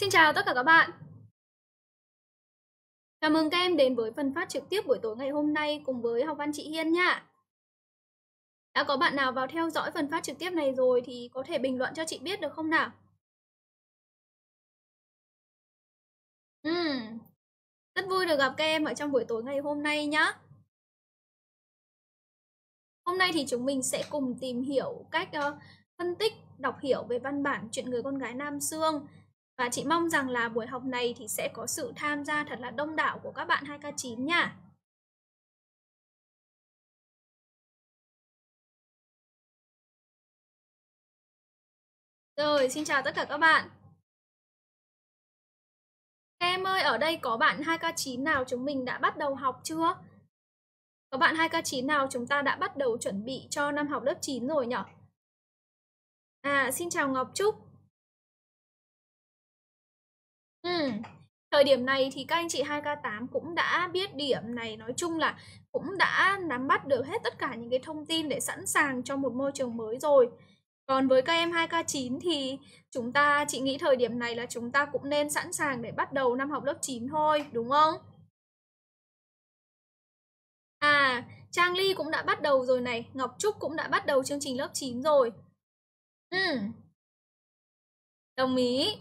Xin chào tất cả các bạn. Chào mừng các em đến với phần phát trực tiếp buổi tối ngày hôm nay cùng với Học Văn chị Hiên nha. Đã có bạn nào vào theo dõi phần phát trực tiếp này rồi thì có thể bình luận cho chị biết được không nào? Rất vui được gặp các em ở trong buổi tối ngày hôm nay nhá. Hôm nay thì chúng mình sẽ cùng tìm hiểu cách phân tích, đọc hiểu về văn bản Chuyện Người Con Gái Nam Xương. Và chị mong rằng là buổi học này thì sẽ có sự tham gia thật là đông đảo của các bạn 2K9 nha. Rồi, xin chào tất cả các bạn. Các em ơi, ở đây có bạn 2K9 nào chúng mình đã bắt đầu học chưa? Có bạn 2K9 nào chúng ta đã bắt đầu chuẩn bị cho năm học lớp 9 rồi nhỉ? À, xin chào Ngọc Trúc. Thời điểm này thì các anh chị 2K8 cũng đã biết điểm này, nói chung là cũng đã nắm bắt được hết tất cả những cái thông tin để sẵn sàng cho một môi trường mới rồi. Còn với các em 2K9 thì chị nghĩ thời điểm này là chúng ta cũng nên sẵn sàng để bắt đầu năm học lớp 9 thôi, đúng không? À, Trang Ly cũng đã bắt đầu rồi này, Ngọc Trúc cũng đã bắt đầu chương trình lớp 9 rồi. Đồng ý.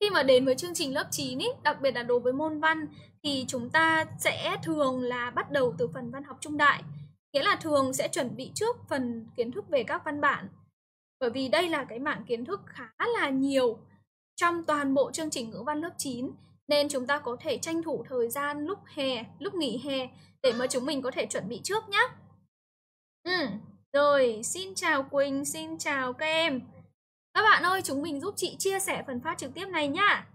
Khi mà đến với chương trình lớp 9 ý, đặc biệt là đối với môn văn thì chúng ta sẽ thường là bắt đầu từ phần văn học trung đại. Nghĩa là thường sẽ chuẩn bị trước phần kiến thức về các văn bản. Bởi vì đây là cái mảng kiến thức khá là nhiều trong toàn bộ chương trình ngữ văn lớp 9. Nên chúng ta có thể tranh thủ thời gian lúc hè, lúc nghỉ hè để mà chúng mình có thể chuẩn bị trước nhé. Rồi, xin chào Quỳnh, xin chào các em. Các bạn ơi, chúng mình giúp chị chia sẻ phần phát trực tiếp này nhá.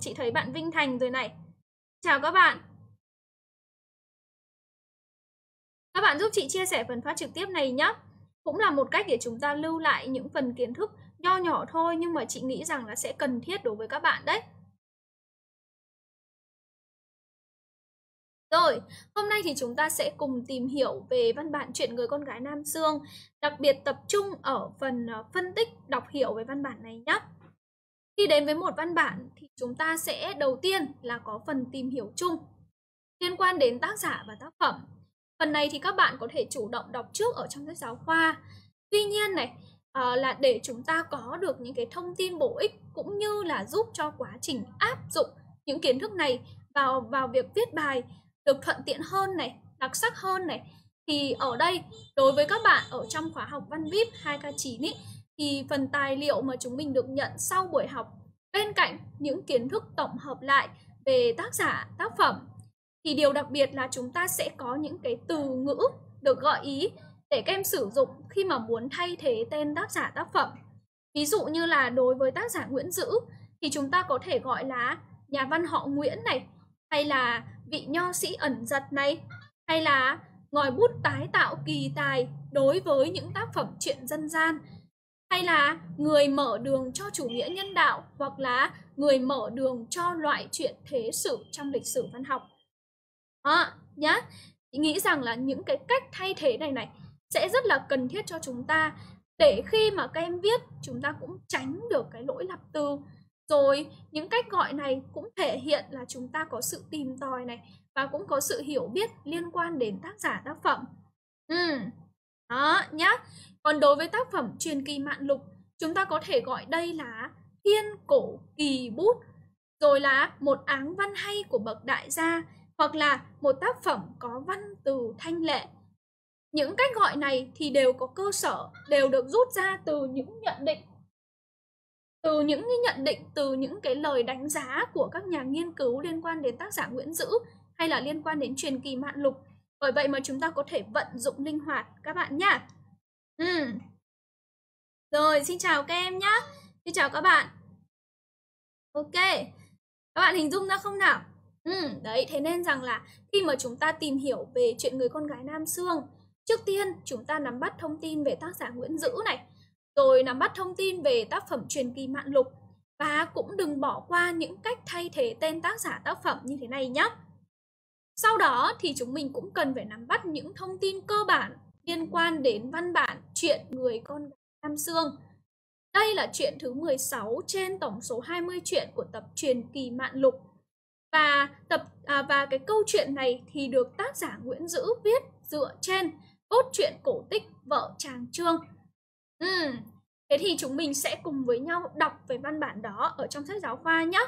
Chị thấy bạn Vinh Thành rồi này. Chào các bạn. Các bạn giúp chị chia sẻ phần phát trực tiếp này nhá. Cũng là một cách để chúng ta lưu lại những phần kiến thức nho nhỏ thôi, nhưng mà chị nghĩ rằng là sẽ cần thiết đối với các bạn đấy. Rồi, hôm nay thì chúng ta sẽ cùng tìm hiểu về văn bản Chuyện Người Con Gái Nam Xương, đặc biệt tập trung ở phần phân tích, đọc hiểu về văn bản này nhé. Khi đến với một văn bản thì chúng ta sẽ đầu tiên là có phần tìm hiểu chung liên quan đến tác giả và tác phẩm. Phần này thì các bạn có thể chủ động đọc trước ở trong sách giáo khoa. Tuy nhiên này, là để chúng ta có được những cái thông tin bổ ích cũng như là giúp cho quá trình áp dụng những kiến thức này vào việc viết bài được thuận tiện hơn này, đặc sắc hơn này, thì ở đây đối với các bạn ở trong khóa học Văn VIP 2K9 ý, thì phần tài liệu mà chúng mình được nhận sau buổi học, bên cạnh những kiến thức tổng hợp lại về tác giả, tác phẩm, thì điều đặc biệt là chúng ta sẽ có những cái từ ngữ được gợi ý để các em sử dụng khi mà muốn thay thế tên tác giả, tác phẩm. Ví dụ như là đối với tác giả Nguyễn Dữ thì chúng ta có thể gọi là nhà văn họ Nguyễn này, hay là vị nho sĩ ẩn giật này, hay là ngòi bút tái tạo kỳ tài đối với những tác phẩm truyện dân gian, hay là người mở đường cho chủ nghĩa nhân đạo, hoặc là người mở đường cho loại truyện thế sự trong lịch sử văn học. Nhá, chị nghĩ rằng là những cái cách thay thế này sẽ rất là cần thiết cho chúng ta, để khi mà các em viết chúng ta cũng tránh được cái lỗi lặp từ. Rồi những cách gọi này cũng thể hiện là chúng ta có sự tìm tòi này và cũng có sự hiểu biết liên quan đến tác giả, tác phẩm. Đó nhá. Còn đối với tác phẩm Truyền Kỳ Mạn Lục, chúng ta có thể gọi đây là thiên cổ kỳ bút, rồi là một áng văn hay của bậc đại gia, hoặc là một tác phẩm có văn từ thanh lệ. Những cách gọi này thì đều có cơ sở, đều được rút ra từ những nhận định, từ những cái lời đánh giá của các nhà nghiên cứu liên quan đến tác giả Nguyễn Dữ hay là liên quan đến Truyền Kỳ Mạn Lục. Bởi vậy mà chúng ta có thể vận dụng linh hoạt các bạn nhá. Rồi, xin chào các em nhá. Xin chào các bạn. Ok, các bạn hình dung ra không nào? Đấy, thế nên rằng là khi mà chúng ta tìm hiểu về Chuyện Người Con Gái Nam Xương, trước tiên chúng ta nắm bắt thông tin về tác giả Nguyễn Dữ này, rồi nắm bắt thông tin về tác phẩm Truyền Kỳ Mạn Lục, và cũng đừng bỏ qua những cách thay thế tên tác giả, tác phẩm như thế này nhé. Sau đó thì chúng mình cũng cần phải nắm bắt những thông tin cơ bản liên quan đến văn bản Chuyện Người Con Gái Nam Xương. Đây là chuyện thứ 16 trên tổng số 20 chuyện của tập Truyền Kỳ Mạn Lục. Và cái câu chuyện này thì được tác giả Nguyễn Dữ viết dựa trên cốt truyện cổ tích Vợ Chàng Trương. Thế thì chúng mình sẽ cùng với nhau đọc về văn bản đó ở trong sách giáo khoa nhé.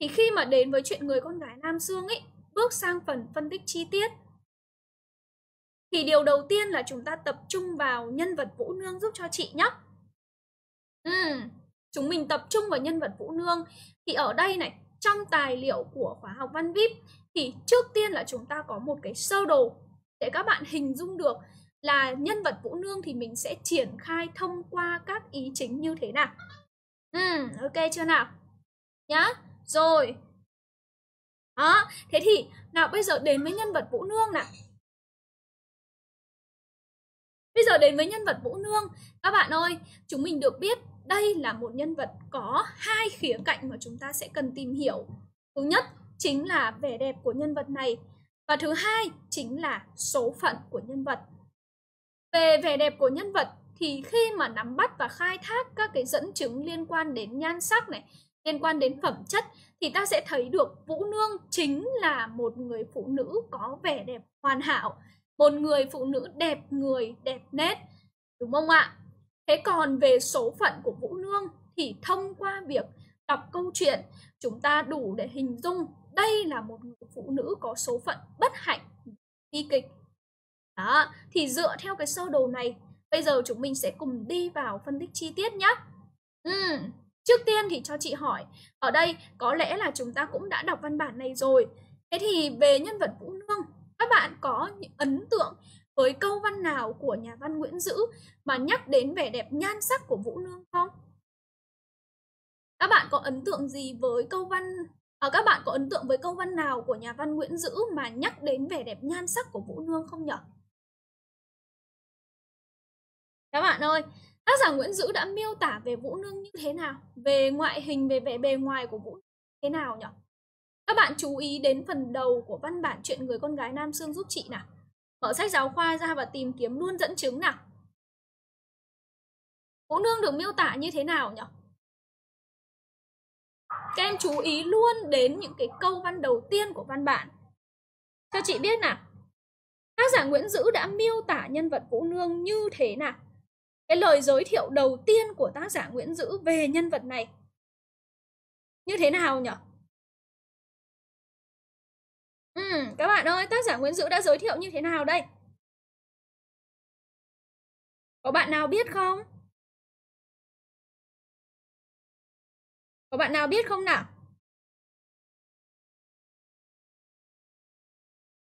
Thì khi mà đến với chuyện Người Con Gái Nam Xương ấy, bước sang phần phân tích chi tiết, thì điều đầu tiên là chúng ta tập trung vào nhân vật Vũ Nương giúp cho chị nhé. Chúng mình tập trung vào nhân vật Vũ Nương. Thì ở đây này, trong tài liệu của khóa học Văn VIP, thì trước tiên là chúng ta có một cái sơ đồ để các bạn hình dung được là nhân vật Vũ Nương thì mình sẽ triển khai thông qua các ý chính như thế nào. Ok chưa nào? Nhá, rồi. Đó, thế thì nào bây giờ đến với nhân vật Vũ Nương nào. Các bạn ơi, chúng mình được biết đây là một nhân vật có hai khía cạnh mà chúng ta sẽ cần tìm hiểu. Thứ nhất chính là vẻ đẹp của nhân vật này, và thứ hai chính là số phận của nhân vật. Về vẻ đẹp của nhân vật thì khi mà nắm bắt và khai thác các cái dẫn chứng liên quan đến nhan sắc này, liên quan đến phẩm chất, thì ta sẽ thấy được Vũ Nương chính là một người phụ nữ có vẻ đẹp hoàn hảo, một người phụ nữ đẹp người, đẹp nét, đúng không ạ? Thế còn về số phận của Vũ Nương thì thông qua việc đọc câu chuyện, chúng ta đủ để hình dung đây là một người phụ nữ có số phận bất hạnh, bi kịch. Đó, thì dựa theo cái sơ đồ này, bây giờ chúng mình sẽ cùng đi vào phân tích chi tiết nhé. Trước tiên thì cho chị hỏi, ở đây có lẽ là chúng ta cũng đã đọc văn bản này rồi. Thế thì về nhân vật Vũ Nương, các bạn có những ấn tượng với câu văn nào của nhà văn Nguyễn Dữ mà nhắc đến vẻ đẹp nhan sắc của Vũ Nương không? Các bạn có ấn tượng gì với câu văn nào của nhà văn Nguyễn Dữ mà nhắc đến vẻ đẹp nhan sắc của Vũ Nương không nhỉ? Các bạn ơi, tác giả Nguyễn Dữ đã miêu tả về Vũ Nương như thế nào? Về ngoại hình, về vẻ bề ngoài của Vũ Nương như thế nào nhỉ? Các bạn chú ý đến phần đầu của văn bản Chuyện Người Con Gái Nam Xương giúp chị nào. Mở sách giáo khoa ra và tìm kiếm luôn dẫn chứng nào. Vũ Nương được miêu tả như thế nào nhỉ? Các em chú ý luôn đến những cái câu văn đầu tiên của văn bản. Cho chị biết nào, tác giả Nguyễn Dữ đã miêu tả nhân vật Vũ Nương như thế nào. Cái lời giới thiệu đầu tiên của tác giả Nguyễn Dữ về nhân vật này như thế nào nhỉ? Các bạn ơi, tác giả Nguyễn Dữ đã giới thiệu như thế nào đây? Có bạn nào biết không? Nào?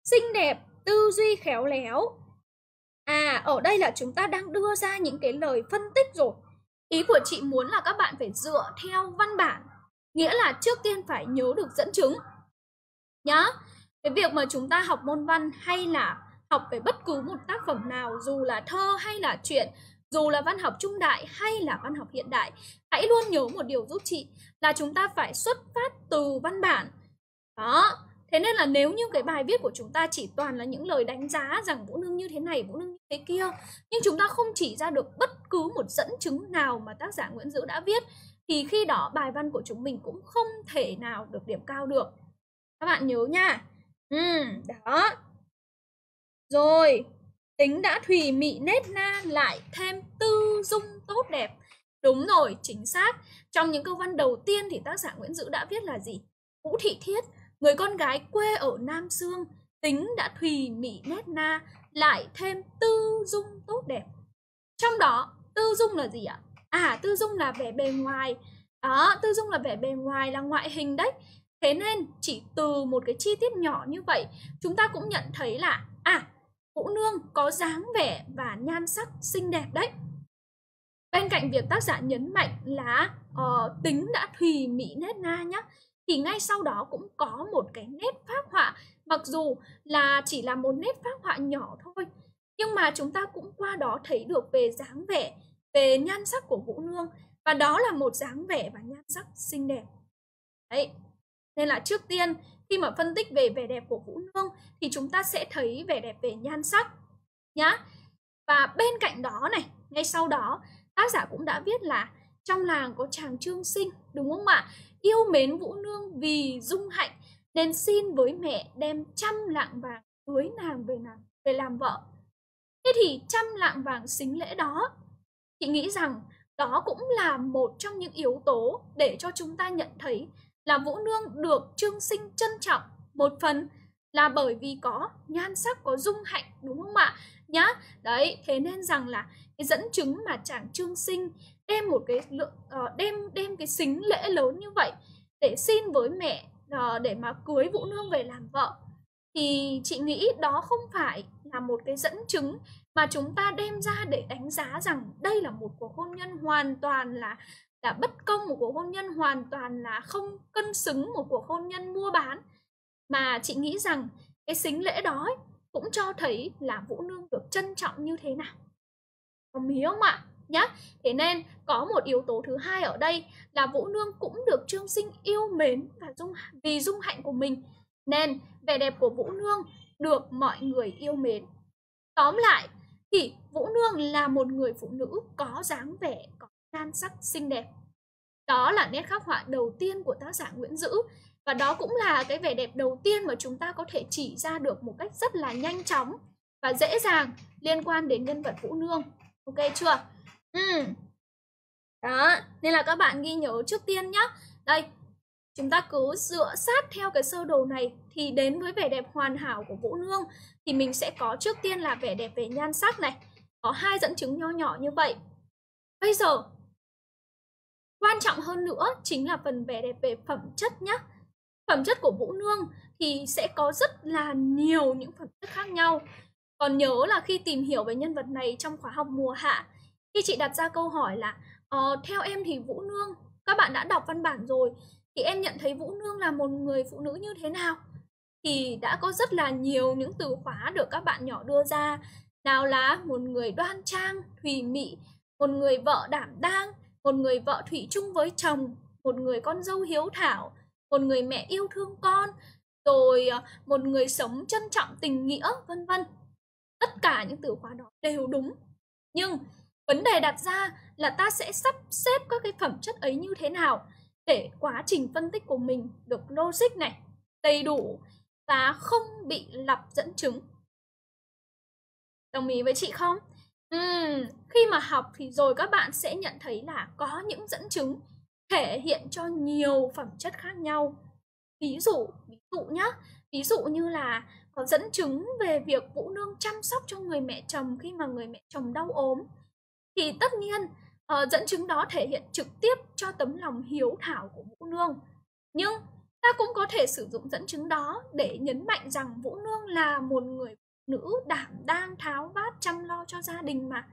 Xinh đẹp, tư duy khéo léo. Ở đây là chúng ta đang đưa ra những cái lời phân tích rồi. Ý của chị muốn là các bạn phải dựa theo văn bản, nghĩa là trước tiên phải nhớ được dẫn chứng nhá. Cái việc mà chúng ta học môn văn hay là học về bất cứ một tác phẩm nào, dù là thơ hay là truyện, dù là văn học trung đại hay là văn học hiện đại, hãy luôn nhớ một điều giúp chị là chúng ta phải xuất phát từ văn bản. Đó, thế nên là nếu như cái bài viết của chúng ta chỉ toàn là những lời đánh giá rằng Vũ Nương như thế này, Vũ Nương như thế kia, nhưng chúng ta không chỉ ra được bất cứ một dẫn chứng nào mà tác giả Nguyễn Dữ đã viết, thì khi đó bài văn của chúng mình cũng không thể nào được điểm cao được. Các bạn nhớ nha. Đó. Rồi, tính đã thùy mị nết na, lại thêm tư dung tốt đẹp. Đúng rồi, chính xác. Trong những câu văn đầu tiên thì tác giả Nguyễn Dữ đã viết là gì? Vũ Thị Thiết, người con gái quê ở Nam Xương, tính đã thùy mị nết na, lại thêm tư dung tốt đẹp. Trong đó, tư dung là gì ạ? Tư dung là vẻ bề ngoài. Đó, tư dung là vẻ bề ngoài, là ngoại hình đấy. Thế nên chỉ từ một cái chi tiết nhỏ như vậy, chúng ta cũng nhận thấy là Vũ Nương có dáng vẻ và nhan sắc xinh đẹp đấy. Bên cạnh việc tác giả nhấn mạnh là tính đã thùy mị nết na nhá, thì ngay sau đó cũng có một cái nét phác họa, mặc dù là chỉ là một nét phác họa nhỏ thôi, nhưng mà chúng ta cũng qua đó thấy được về dáng vẻ, về nhan sắc của Vũ Nương, và đó là một dáng vẻ và nhan sắc xinh đẹp. Đấy. Nên là trước tiên, khi mà phân tích về vẻ đẹp của Vũ Nương thì chúng ta sẽ thấy vẻ đẹp về nhan sắc nhá. Và bên cạnh đó này, ngay sau đó tác giả cũng đã viết là trong làng có chàng Trương Sinh, đúng không ạ? Yêu mến Vũ Nương vì dung hạnh nên xin với mẹ đem 100 lạng vàng cưới nàng về làm vợ. Thế thì 100 lạng vàng sính lễ đó, chị nghĩ rằng đó cũng là một trong những yếu tố để cho chúng ta nhận thấy là Vũ Nương được Trương Sinh trân trọng. Một phần là bởi vì có nhan sắc, có dung hạnh, đúng không ạ? Nhá, đấy, thế nên rằng là cái dẫn chứng mà chàng Trương Sinh đem một cái đem cái sính lễ lớn như vậy để xin với mẹ để mà cưới Vũ Nương về làm vợ, thì chị nghĩ đó không phải là một cái dẫn chứng mà chúng ta đem ra để đánh giá rằng đây là một cuộc hôn nhân hoàn toàn là bất công, một cuộc hôn nhân hoàn toàn là không cân xứng, một cuộc hôn nhân mua bán. Mà chị nghĩ rằng cái sính lễ đó ấy, cũng cho thấy là Vũ Nương được trân trọng như thế nào. Đồng ý không ạ? Nhá. Thế nên có một yếu tố thứ hai ở đây là Vũ Nương cũng được Trương Sinh yêu mến và vì dung hạnh của mình, nên vẻ đẹp của Vũ Nương được mọi người yêu mến. Tóm lại thì Vũ Nương là một người phụ nữ có dáng vẻ, có nhan sắc xinh đẹp. Đó là nét khắc họa đầu tiên của tác giả Nguyễn Dữ. Và đó cũng là cái vẻ đẹp đầu tiên mà chúng ta có thể chỉ ra được một cách rất là nhanh chóng và dễ dàng liên quan đến nhân vật Vũ Nương. Ok chưa? Đó, nên là các bạn ghi nhớ trước tiên nhé. Đây, chúng ta cứ dựa sát theo cái sơ đồ này thì đến với vẻ đẹp hoàn hảo của Vũ Nương thì mình sẽ có trước tiên là vẻ đẹp về nhan sắc này. Có 2 dẫn chứng nho nhỏ như vậy. Bây giờ, quan trọng hơn nữa chính là phần vẻ đẹp về phẩm chất nhé. Phẩm chất của Vũ Nương thì sẽ có rất là nhiều những phẩm chất khác nhau. Còn nhớ là khi tìm hiểu về nhân vật này trong khóa học mùa hạ, khi chị đặt ra câu hỏi là theo em thì Vũ Nương, các bạn đã đọc văn bản rồi, thì em nhận thấy Vũ Nương là một người phụ nữ như thế nào? Thì đã có rất là nhiều những từ khóa được các bạn nhỏ đưa ra. Nào là một người đoan trang, thùy mị, một người vợ đảm đang, một người vợ thủy chung với chồng, một người con dâu hiếu thảo, một người mẹ yêu thương con, rồi một người sống trân trọng tình nghĩa, vân vân. Tất cả những từ khóa đó đều đúng. Nhưng vấn đề đặt ra là ta sẽ sắp xếp các cái phẩm chất ấy như thế nào để quá trình phân tích của mình được logic này, đầy đủ và không bị lặp dẫn chứng. Đồng ý với chị không? Khi mà học thì rồi các bạn sẽ nhận thấy là có những dẫn chứng thể hiện cho nhiều phẩm chất khác nhau. Ví dụ nhá, ví dụ như là có dẫn chứng về việc Vũ Nương chăm sóc cho người mẹ chồng khi mà người mẹ chồng đau ốm. Thì tất nhiên dẫn chứng đó thể hiện trực tiếp cho tấm lòng hiếu thảo của Vũ Nương. Nhưng ta cũng có thể sử dụng dẫn chứng đó để nhấn mạnh rằng Vũ Nương là một người nữ đảm đang, tháo vát, chăm lo cho gia đình mà.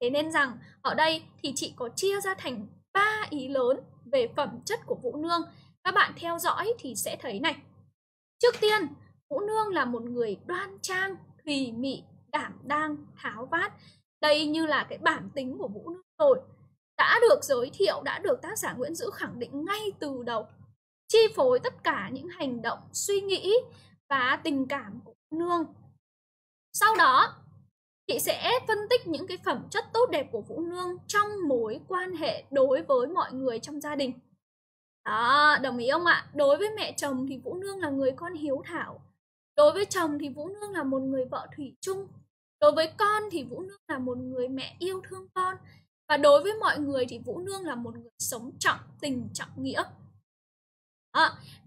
Thế nên rằng ở đây thì chị có chia ra thành 3 ý lớn về phẩm chất của Vũ Nương. Các bạn theo dõi thì sẽ thấy này. Trước tiên, Vũ Nương là một người đoan trang, thùy mị, đảm đang, tháo vát. Đây như là cái bản tính của Vũ Nương rồi. Đã được giới thiệu, đã được tác giả Nguyễn Dữ khẳng định ngay từ đầu. Chi phối tất cả những hành động, suy nghĩ và tình cảm của Vũ Nương. Sau đó, chị sẽ phân tích những cái phẩm chất tốt đẹp của Vũ Nương trong mối quan hệ đối với mọi người trong gia đình. Đó, đồng ý không ạ? Đối với mẹ chồng thì Vũ Nương là người con hiếu thảo. Đối với chồng thì Vũ Nương là một người vợ thủy chung. Đối với con thì Vũ Nương là một người mẹ yêu thương con. Và đối với mọi người thì Vũ Nương là một người sống trọng tình, trọng nghĩa.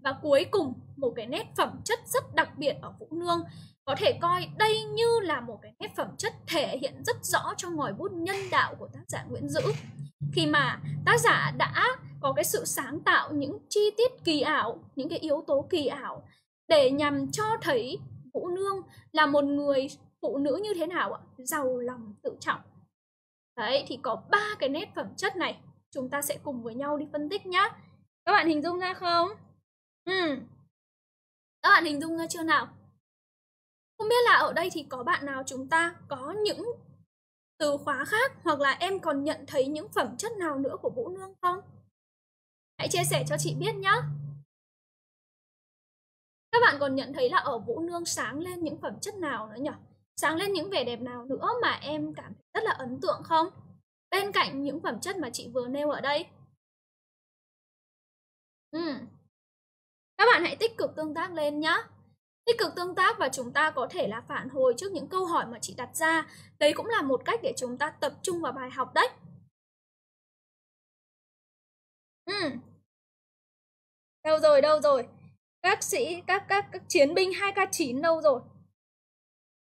Và cuối cùng, một cái nét phẩm chất rất đặc biệt ở Vũ Nương, có thể coi đây như là một cái nét phẩm chất thể hiện rất rõ trong ngòi bút nhân đạo của tác giả Nguyễn Dữ. Khi mà tác giả đã có cái sự sáng tạo những chi tiết kỳ ảo, những cái yếu tố kỳ ảo để nhằm cho thấy Vũ Nương là một người phụ nữ như thế nào ạ? Giàu lòng tự trọng. Đấy, thì có 3 cái nét phẩm chất này. Chúng ta sẽ cùng với nhau đi phân tích nhá. Các bạn hình dung ra không? Các bạn hình dung ra chưa nào? Không biết là ở đây thì có bạn nào chúng ta có những từ khóa khác hoặc là em còn nhận thấy những phẩm chất nào nữa của Vũ Nương không? Hãy chia sẻ cho chị biết nhé. Các bạn còn nhận thấy là ở Vũ Nương sáng lên những phẩm chất nào nữa nhỉ? Sáng lên những vẻ đẹp nào nữa mà em cảm thấy rất là ấn tượng không? bên cạnh những phẩm chất mà chị vừa nêu ở đây. Các bạn hãy tích cực tương tác lên nhé. Tích cực tương tác và chúng ta có thể là phản hồi trước những câu hỏi mà chị đặt ra. Đấy cũng là một cách để chúng ta tập trung vào bài học đấy. Đâu rồi? Các chiến binh 2K9 đâu rồi?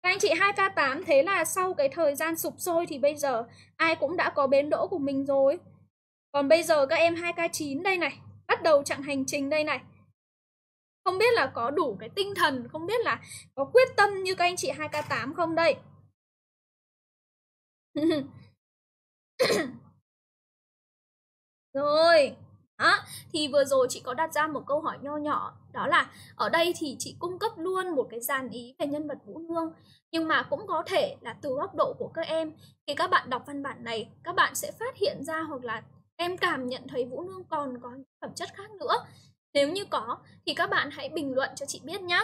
Các anh chị 2K8, thế là sau cái thời gian sụp sôi thì bây giờ ai cũng đã có bến đỗ của mình rồi. Còn bây giờ các em 2K9 đây này, bắt đầu chặng hành trình đây này. Không biết là có đủ cái tinh thần, không biết là có quyết tâm như các anh chị 2K8 không đây. Rồi. À, thì vừa rồi chị có đặt ra một câu hỏi nho nhỏ. Đó là ở đây thì chị cung cấp luôn một cái dàn ý về nhân vật Vũ Nương. Nhưng mà cũng có thể là từ góc độ của các em, khi các bạn đọc văn bản này, các bạn sẽ phát hiện ra hoặc là em cảm nhận thấy Vũ Nương còn có những phẩm chất khác nữa. Nếu như có thì các bạn hãy bình luận cho chị biết nhé.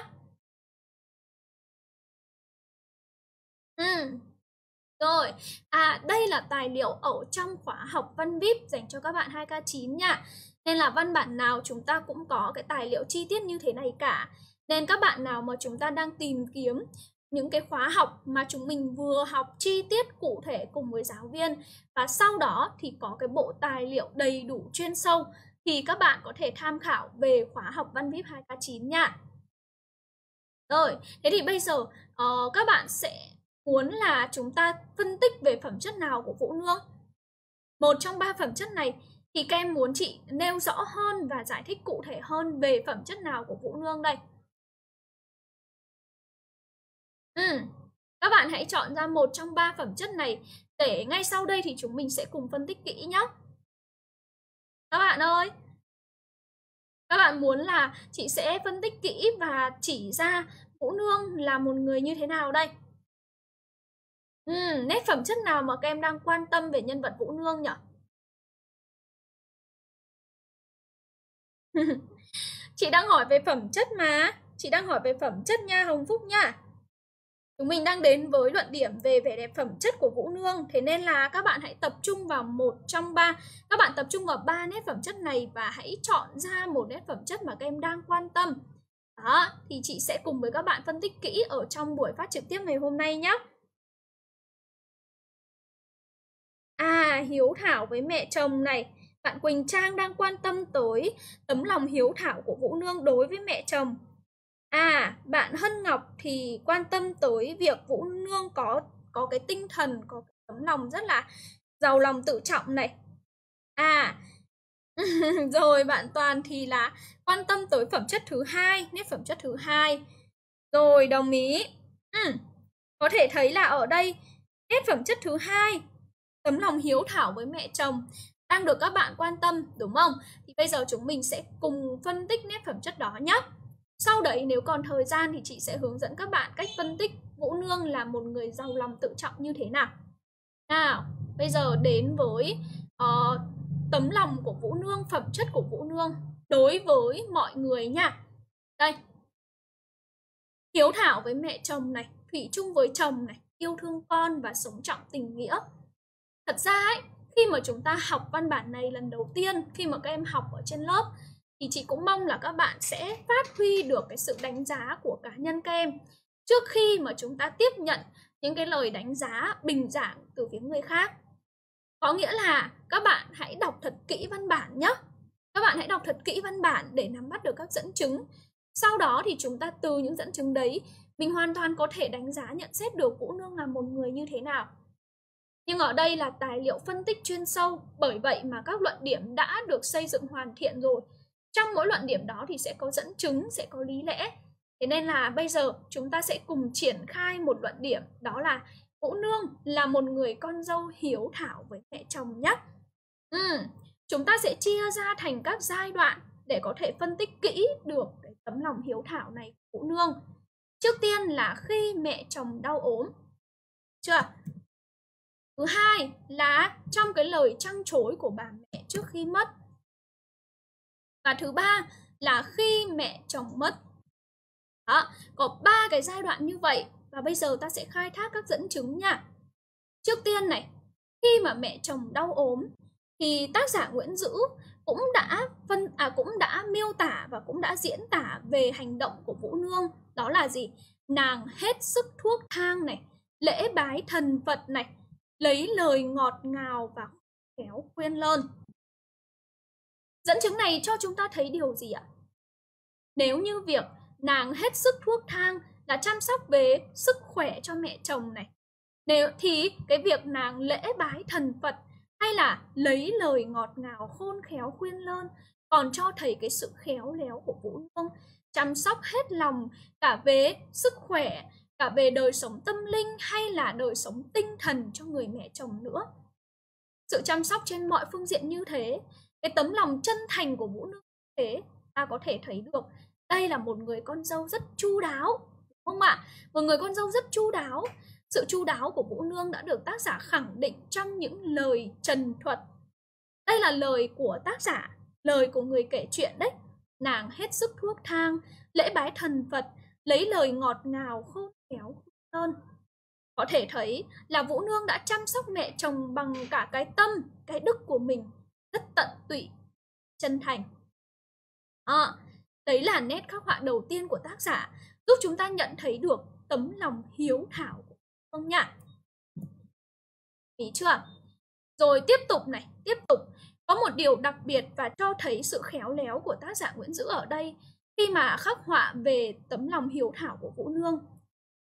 Rồi, đây là tài liệu ở trong khóa học Văn VIP dành cho các bạn 2K9 nha. Nên là văn bản nào chúng ta cũng có cái tài liệu chi tiết như thế này cả. Nên các bạn nào mà chúng ta đang tìm kiếm những cái khóa học mà chúng mình vừa học chi tiết cụ thể cùng với giáo viên, và sau đó thì có cái bộ tài liệu đầy đủ chuyên sâu, thì các bạn có thể tham khảo về khóa học Văn VIP 2K9 nha. Rồi, thế thì bây giờ các bạn sẽ muốn là chúng ta phân tích về phẩm chất nào của Vũ Nương. Một trong ba phẩm chất này thì các em muốn chị nêu rõ hơn và giải thích cụ thể hơn về phẩm chất nào của Vũ Nương đây. Các bạn hãy chọn ra một trong ba phẩm chất này để ngay sau đây thì chúng mình sẽ cùng phân tích kỹ nhé. Các bạn ơi, các bạn muốn là chị sẽ phân tích kỹ và chỉ ra Vũ Nương là một người như thế nào đây. Nét phẩm chất nào mà các em đang quan tâm về nhân vật Vũ Nương nhỉ? Chị đang hỏi về phẩm chất mà. Chị đang hỏi về phẩm chất nha Hồng Phúc nha. Chúng mình đang đến với luận điểm về vẻ đẹp phẩm chất của Vũ Nương. Thế nên là các bạn hãy tập trung vào một trong ba. Các bạn tập trung vào ba nét phẩm chất này và hãy chọn ra một nét phẩm chất mà các em đang quan tâm. Đó, thì chị sẽ cùng với các bạn phân tích kỹ ở trong buổi phát trực tiếp ngày hôm nay nhé. Hiếu thảo với mẹ chồng này. Bạn Quỳnh Trang đang quan tâm tới tấm lòng hiếu thảo của Vũ Nương đối với mẹ chồng. Bạn Hân Ngọc thì quan tâm tới việc Vũ Nương có cái tinh thần, có cái tấm lòng rất là giàu lòng tự trọng này. Rồi bạn Toàn thì là quan tâm tới phẩm chất thứ hai, nét phẩm chất thứ hai. Rồi đồng ý. Có thể thấy là ở đây nét phẩm chất thứ hai, tấm lòng hiếu thảo với mẹ chồng đang được các bạn quan tâm, đúng không? Thì bây giờ chúng mình sẽ cùng phân tích nét phẩm chất đó nhé. Sau đấy nếu còn thời gian thì chị sẽ hướng dẫn các bạn cách phân tích Vũ Nương là một người giàu lòng tự trọng như thế nào. Nào, bây giờ đến với tấm lòng của Vũ Nương, phẩm chất của Vũ Nương đối với mọi người nha. Đây, hiếu thảo với mẹ chồng này, thủy chung với chồng này, yêu thương con và sống trọng tình nghĩa. Thật ra ấy, khi mà chúng ta học văn bản này lần đầu tiên, khi mà các em học ở trên lớp, thì chị cũng mong là các bạn sẽ phát huy được cái sự đánh giá của cá nhân các em trước khi mà chúng ta tiếp nhận những cái lời đánh giá bình giảng từ phía người khác. Có nghĩa là các bạn hãy đọc thật kỹ văn bản nhé. Các bạn hãy đọc thật kỹ văn bản để nắm bắt được các dẫn chứng. Sau đó thì chúng ta từ những dẫn chứng đấy, mình hoàn toàn có thể đánh giá nhận xét được Vũ Nương là một người như thế nào. Nhưng ở đây là tài liệu phân tích chuyên sâu, bởi vậy mà các luận điểm đã được xây dựng hoàn thiện rồi. Trong mỗi luận điểm đó thì sẽ có dẫn chứng, sẽ có lý lẽ. Thế nên là bây giờ chúng ta sẽ cùng triển khai một luận điểm, đó là Vũ Nương là một người con dâu hiếu thảo với mẹ chồng nhé. Chúng ta sẽ chia ra thành các giai đoạn để có thể phân tích kỹ được cái tấm lòng hiếu thảo này của Vũ Nương. Trước tiên là khi mẹ chồng đau ốm. Chưa? Thứ hai là trong cái lời trăn trối của bà mẹ trước khi mất. Và thứ ba là khi mẹ chồng mất. Đó, có ba cái giai đoạn như vậy và bây giờ ta sẽ khai thác các dẫn chứng nha. Trước tiên này, Khi mà mẹ chồng đau ốm thì tác giả Nguyễn Dữ cũng đã miêu tả và cũng đã diễn tả về hành động của Vũ Nương, đó là gì? Nàng hết sức thuốc thang này, lễ bái thần Phật này, lấy lời ngọt ngào và khéo khuyên lơn. Dẫn chứng này cho chúng ta thấy điều gì ạ? Nếu như việc nàng hết sức thuốc thang là chăm sóc về sức khỏe cho mẹ chồng này, nếu thì cái việc nàng lễ bái thần Phật hay là lấy lời ngọt ngào khôn khéo khuyên lơn còn cho thấy cái sự khéo léo của Vũ Nương, chăm sóc hết lòng cả về sức khỏe, cả về đời sống tâm linh hay là đời sống tinh thần cho người mẹ chồng nữa. Sự chăm sóc trên mọi phương diện như thế, cái tấm lòng chân thành của Vũ Nương như thế, ta có thể thấy được đây là một người con dâu rất chu đáo, đúng không ạ? Một người con dâu rất chu đáo. Sự chu đáo của Vũ Nương đã được tác giả khẳng định trong những lời trần thuật. Đây là lời của tác giả, lời của người kể chuyện đấy. Nàng hết sức thuốc thang, lễ bái thần Phật, lấy lời ngọt ngào khôn khéo hơn. Có thể thấy là Vũ Nương đã chăm sóc mẹ chồng bằng cả cái tâm, cái đức của mình, rất tận tụy, chân thành. Đấy là nét khắc họa đầu tiên của tác giả, giúp chúng ta nhận thấy được tấm lòng hiếu thảo của Nương nhá. Ý chưa? Rồi tiếp tục. Có một điều đặc biệt và cho thấy sự khéo léo của tác giả Nguyễn Dữ ở đây khi mà khắc họa về tấm lòng hiếu thảo của Vũ Nương.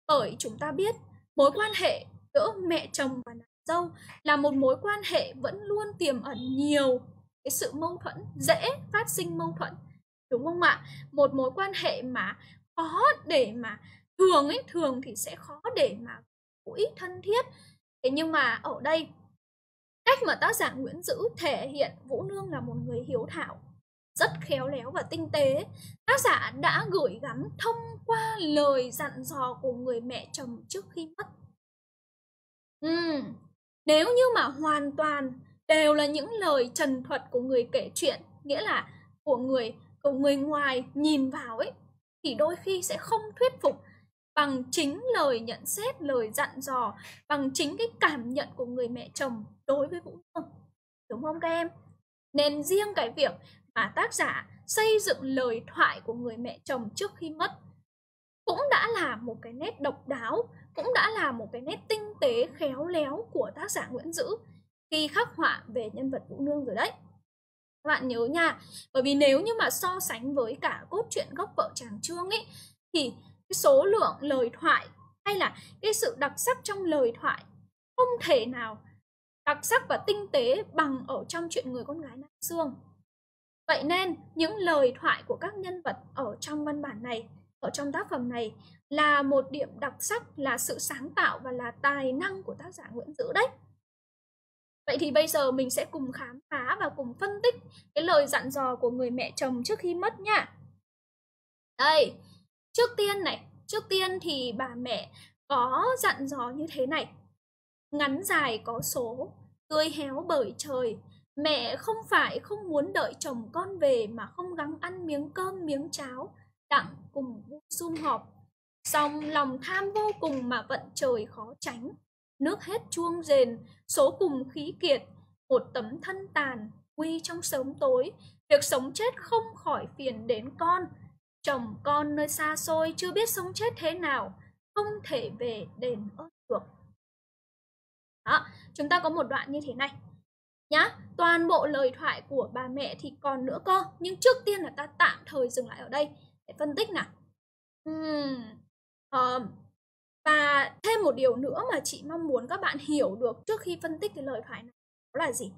Bởi chúng ta biết, mối quan hệ giữa mẹ chồng và nàng dâu là một mối quan hệ vẫn luôn tiềm ẩn nhiều cái sự mâu thuẫn, dễ phát sinh mâu thuẫn, đúng không ạ? Một mối quan hệ mà khó để mà thường thì sẽ khó để mà gũi thân thiết. Thế nhưng mà ở đây, cách mà tác giả Nguyễn Dữ thể hiện Vũ Nương là một người hiếu thảo, rất khéo léo và tinh tế, tác giả đã gửi gắm thông qua lời dặn dò của người mẹ chồng trước khi mất. Nếu như mà hoàn toàn đều là những lời trần thuật của người kể chuyện, nghĩa là của người ngoài nhìn vào ấy, thì đôi khi sẽ không thuyết phục bằng chính lời nhận xét, lời dặn dò, bằng chính cái cảm nhận của người mẹ chồng đối với Vũ Nương, đúng không các em? Nên riêng cái việc mà tác giả xây dựng lời thoại của người mẹ chồng trước khi mất cũng đã là một cái nét độc đáo, cũng đã là một cái nét tinh tế, khéo léo của tác giả Nguyễn Dữ khi khắc họa về nhân vật Vũ Nương rồi đấy. Các bạn nhớ nha, bởi vì nếu như mà so sánh với cả cốt truyện gốc Vợ chàng Trương ấy, thì cái số lượng lời thoại hay là cái sự đặc sắc trong lời thoại không thể nào đặc sắc và tinh tế bằng ở trong Chuyện Người Con Gái Nam Xương. Vậy nên những lời thoại của các nhân vật ở trong văn bản này, ở trong tác phẩm này là một điểm đặc sắc, là sự sáng tạo và là tài năng của tác giả Nguyễn Dữ đấy. Vậy thì bây giờ mình sẽ cùng khám phá và cùng phân tích cái lời dặn dò của người mẹ chồng trước khi mất nha. Đây, trước tiên thì bà mẹ có dặn dò như thế này: ngắn dài có số, tươi héo bởi trời. Mẹ không phải không muốn đợi chồng con về mà không gắng ăn miếng cơm miếng cháo đặng cùng vui sum họp. Song lòng tham vô cùng mà vận trời khó tránh. Nước hết chuông rền, số cùng khí kiệt, một tấm thân tàn, quy trong sớm tối. Việc sống chết không khỏi phiền đến con. Chồng con nơi xa xôi chưa biết sống chết thế nào, không thể về đền ơn được. Đó, chúng ta có một đoạn như thế này nhá. Toàn bộ lời thoại của bà mẹ thì còn nữa cơ, nhưng trước tiên là ta tạm thời dừng lại ở đây để phân tích nào. Và thêm một điều nữa mà chị mong muốn các bạn hiểu được trước khi phân tích cái lời thoại này, đó là gì?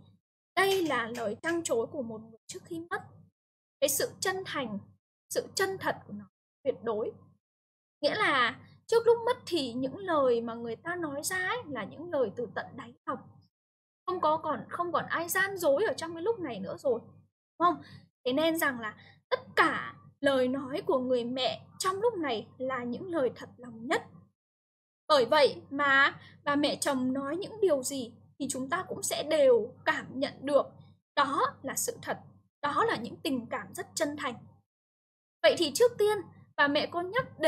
Đây là lời trăn trối của một người trước khi mất. Cái sự chân thành, sự chân thật của nó tuyệt đối. Nghĩa là trước lúc mất thì những lời mà người ta nói ra ấy là những lời từ tận đáy lòng. Không còn ai gian dối ở trong cái lúc này nữa rồi, đúng không? Thế nên rằng là tất cả lời nói của người mẹ trong lúc này là những lời thật lòng nhất. Bởi vậy mà bà mẹ chồng nói những điều gì thì chúng ta cũng sẽ đều cảm nhận được. Đó là sự thật, đó là những tình cảm rất chân thành. Vậy thì trước tiên bà mẹ con nhắc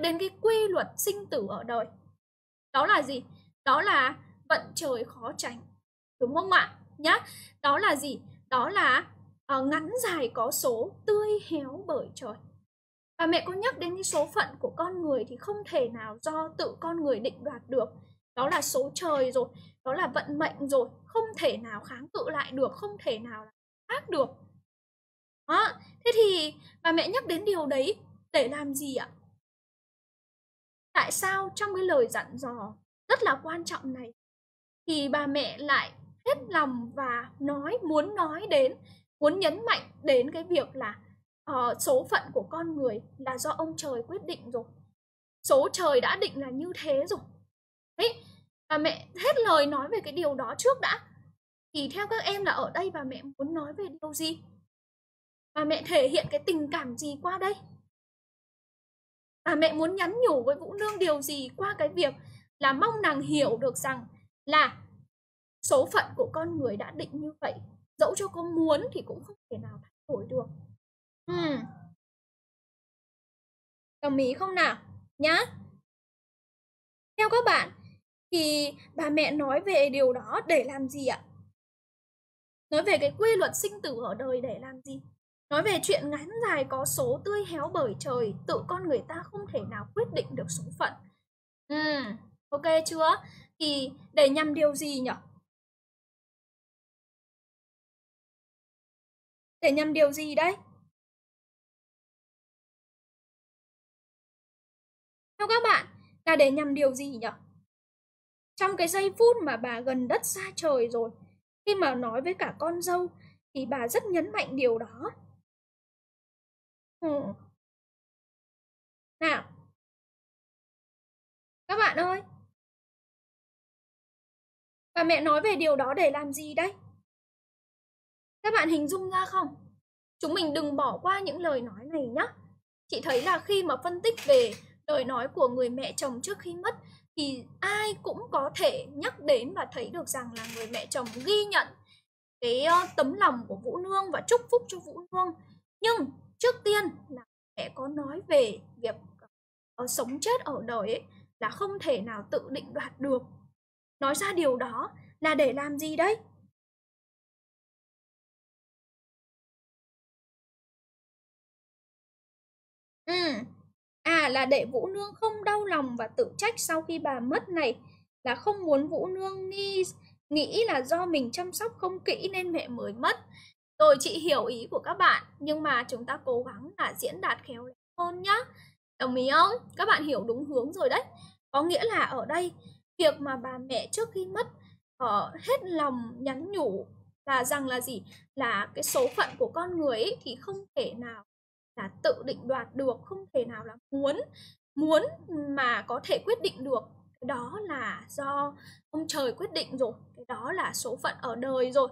đến cái quy luật sinh tử ở đời. Đó là gì? Đó là vận trời khó tránh, đúng không ạ nhá? Đó là gì? Đó là ngắn dài có số, tươi héo bởi trời. Và mẹ có nhắc đến cái số phận của con người thì không thể nào do tự con người định đoạt được. Đó là số trời rồi, đó là vận mệnh rồi, không thể nào kháng cự lại được, không thể nào khác được. Đó. Thế thì bà mẹ nhắc đến điều đấy để làm gì ạ? Tại sao trong cái lời dặn dò rất là quan trọng này thì bà mẹ lại hết lòng và muốn nói đến, muốn nhấn mạnh đến cái việc là số phận của con người là do ông trời quyết định rồi. Số trời đã định là như thế rồi. Đấy, bà mẹ hết lời nói về cái điều đó trước đã. Thì theo các em là ở đây bà mẹ muốn nói về điều gì? Bà mẹ thể hiện cái tình cảm gì qua đây? Bà mẹ muốn nhắn nhủ với Vũ Nương điều gì qua cái việc là mong nàng hiểu được rằng là số phận của con người đã định như vậy. Dẫu cho con muốn thì cũng không thể nào thay đổi được. Đồng ý không nào nhá? Theo các bạn thì bà mẹ nói về điều đó để làm gì ạ? Nói về cái quy luật sinh tử ở đời để làm gì? Nói về chuyện ngắn dài có số, tươi héo bởi trời, tự con người ta không thể nào quyết định được số phận. Ok chưa? Thì để nhằm điều gì nhỉ? Để nhằm điều gì đấy? Theo các bạn là để nhằm điều gì nhỉ? Trong cái giây phút mà bà gần đất xa trời rồi, khi mà nói với cả con dâu thì bà rất nhấn mạnh điều đó. Nào các bạn ơi, bà mẹ nói về điều đó để làm gì đấy? Các bạn hình dung ra không? Chúng mình đừng bỏ qua những lời nói này nhá. Chị thấy là khi mà phân tích về lời nói của người mẹ chồng trước khi mất thì ai cũng có thể nhắc đến và thấy được rằng là người mẹ chồng ghi nhận cái tấm lòng của Vũ Nương và chúc phúc cho Vũ Nương. Nhưng trước tiên là mẹ có nói về việc sống chết ở đời ấy, là không thể nào tự định đoạt được. Nói ra điều đó là để làm gì đấy? Là để Vũ Nương không đau lòng và tự trách sau khi bà mất này, là không muốn Vũ Nương nghĩ là do mình chăm sóc không kỹ nên mẹ mới mất. Rồi chị hiểu ý của các bạn, nhưng mà chúng ta cố gắng là diễn đạt khéo léo hơn nhá. Đồng ý không? Các bạn hiểu đúng hướng rồi đấy. Có nghĩa là ở đây việc mà bà mẹ trước khi mất hết lòng nhắn nhủ là rằng là gì? Là cái số phận của con người ấy thì không thể nào là tự định đoạt được, không thể nào là muốn mà có thể quyết định được. Cái đó là do ông trời quyết định rồi, cái đó là số phận ở đời rồi,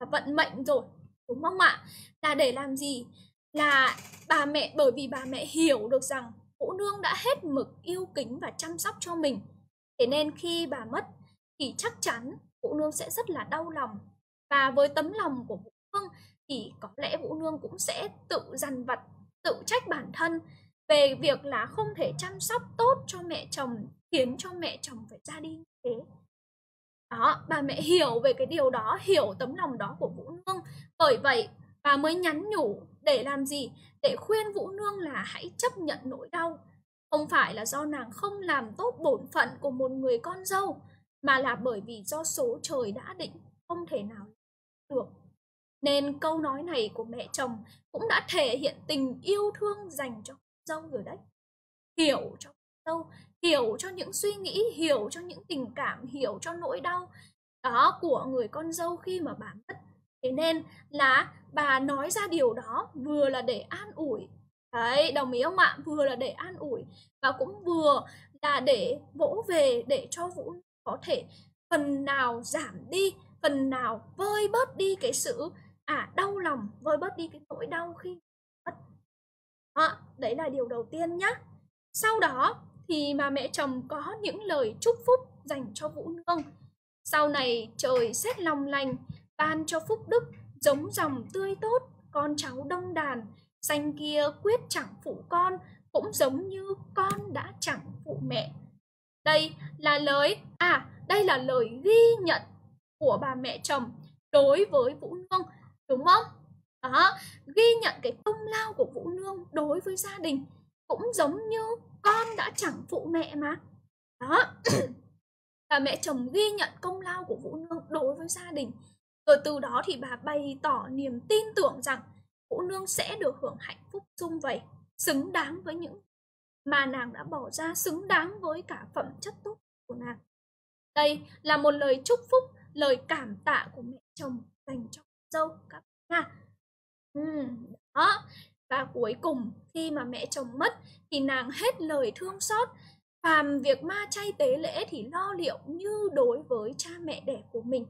là vận mệnh rồi, đúng không ạ? Là để làm gì? Là bà mẹ, bởi vì bà mẹ hiểu được rằng Vũ Nương đã hết mực yêu kính và chăm sóc cho mình, thế nên khi bà mất thì chắc chắn Vũ Nương sẽ rất là đau lòng. Và với tấm lòng của Vũ Nương thì có lẽ Vũ Nương cũng sẽ tự dằn vặt, tự trách bản thân về việc là không thể chăm sóc tốt cho mẹ chồng, khiến cho mẹ chồng phải ra đi như thế. Đó, bà mẹ hiểu về cái điều đó, hiểu tấm lòng đó của Vũ Nương. Bởi vậy, bà mới nhắn nhủ để làm gì? Để khuyên Vũ Nương là hãy chấp nhận nỗi đau. Không phải là do nàng không làm tốt bổn phận của một người con dâu, mà là bởi vì do số trời đã định, không thể nào được. Nên câu nói này của mẹ chồng cũng đã thể hiện tình yêu thương dành cho con dâu rồi đấy. Hiểu cho con dâu, hiểu cho những suy nghĩ, hiểu cho những tình cảm, hiểu cho nỗi đau đó của người con dâu khi mà bà mất. Thế nên là bà nói ra điều đó vừa là để an ủi. Đấy, đồng ý không ạ? Vừa là để an ủi và cũng vừa là để vỗ về, để cho Vũ có thể phần nào giảm đi, phần nào vơi bớt đi cái sự đau lòng, vơi bớt đi cái nỗi đau khi mất. Đấy là điều đầu tiên nhá. Sau đó thì mà mẹ chồng có những lời chúc phúc dành cho Vũ Nương. Sau này trời sét long lành, ban cho phúc đức, giống dòng tươi tốt, con cháu đông đàn, xanh kia quyết chẳng phụ con, cũng giống như con đã chẳng phụ mẹ. Đây là lời ghi nhận của bà mẹ chồng đối với Vũ Nương, đúng không? Đó, ghi nhận cái công lao của Vũ Nương đối với gia đình, cũng giống như con đã chẳng phụ mẹ mà. Đó, bà mẹ chồng ghi nhận công lao của Vũ Nương đối với gia đình. Rồi từ đó thì bà bày tỏ niềm tin tưởng rằng Vũ Nương sẽ được hưởng hạnh phúc sum vầy, xứng đáng với những mà nàng đã bỏ ra, xứng đáng với cả phẩm chất tốt của nàng. Đây là một lời chúc phúc, lời cảm tạ của mẹ chồng dành cho con dâu các bạn nha. Đó. Và cuối cùng khi mà mẹ chồng mất thì nàng hết lời thương xót, phàm việc ma chay tế lễ thì lo liệu như đối với cha mẹ đẻ của mình.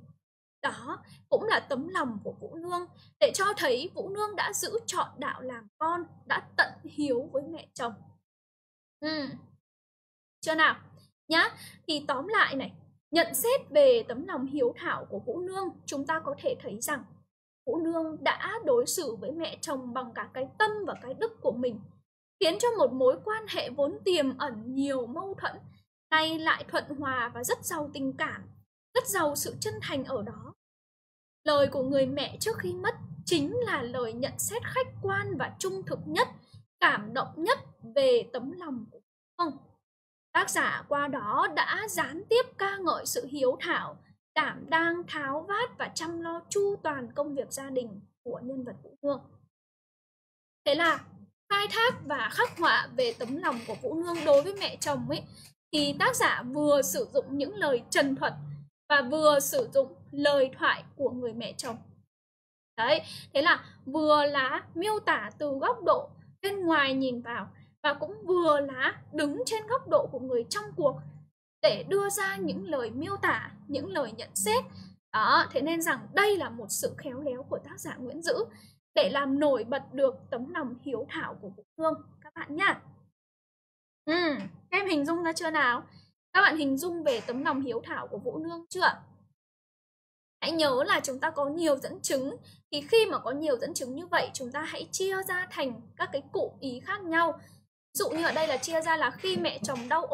Đó cũng là tấm lòng của Vũ Nương để cho thấy Vũ Nương đã giữ trọn đạo làm con, đã tận hiếu với mẹ chồng. Chưa nào nhá? Thì tóm lại này, nhận xét về tấm lòng hiếu thảo của Vũ Nương, chúng ta có thể thấy rằng Vũ Nương đã đối xử với mẹ chồng bằng cả cái tâm và cái đức của mình, khiến cho một mối quan hệ vốn tiềm ẩn nhiều mâu thuẫn nay lại thuận hòa và rất giàu tình cảm, rất giàu sự chân thành ở đó. Lời của người mẹ trước khi mất chính là lời nhận xét khách quan và trung thực nhất, cảm động nhất về tấm lòng của ông. Tác giả qua đó đã gián tiếp ca ngợi sự hiếu thảo, đảm đang, tháo vát và chăm lo chu toàn công việc gia đình của nhân vật Vũ Nương. Thế là khai thác và khắc họa về tấm lòng của Vũ Nương đối với mẹ chồng ấy, thì tác giả vừa sử dụng những lời trần thuật và vừa sử dụng lời thoại của người mẹ chồng. Đấy, thế là vừa là miêu tả từ góc độ bên ngoài nhìn vào, và cũng vừa là đứng trên góc độ của người trong cuộc để đưa ra những lời miêu tả, những lời nhận xét. Đó, thế nên rằng đây là một sự khéo léo của tác giả Nguyễn Dữ để làm nổi bật được tấm lòng hiếu thảo của Vũ Nương các bạn nhá. Các em hình dung ra chưa nào? Các bạn hình dung về tấm lòng hiếu thảo của Vũ Nương chưa? Hãy nhớ là chúng ta có nhiều dẫn chứng, thì khi mà có nhiều dẫn chứng như vậy, chúng ta hãy chia ra thành các cái cụm ý khác nhau. Ví dụ như ở đây là chia ra là khi mẹ chồng đau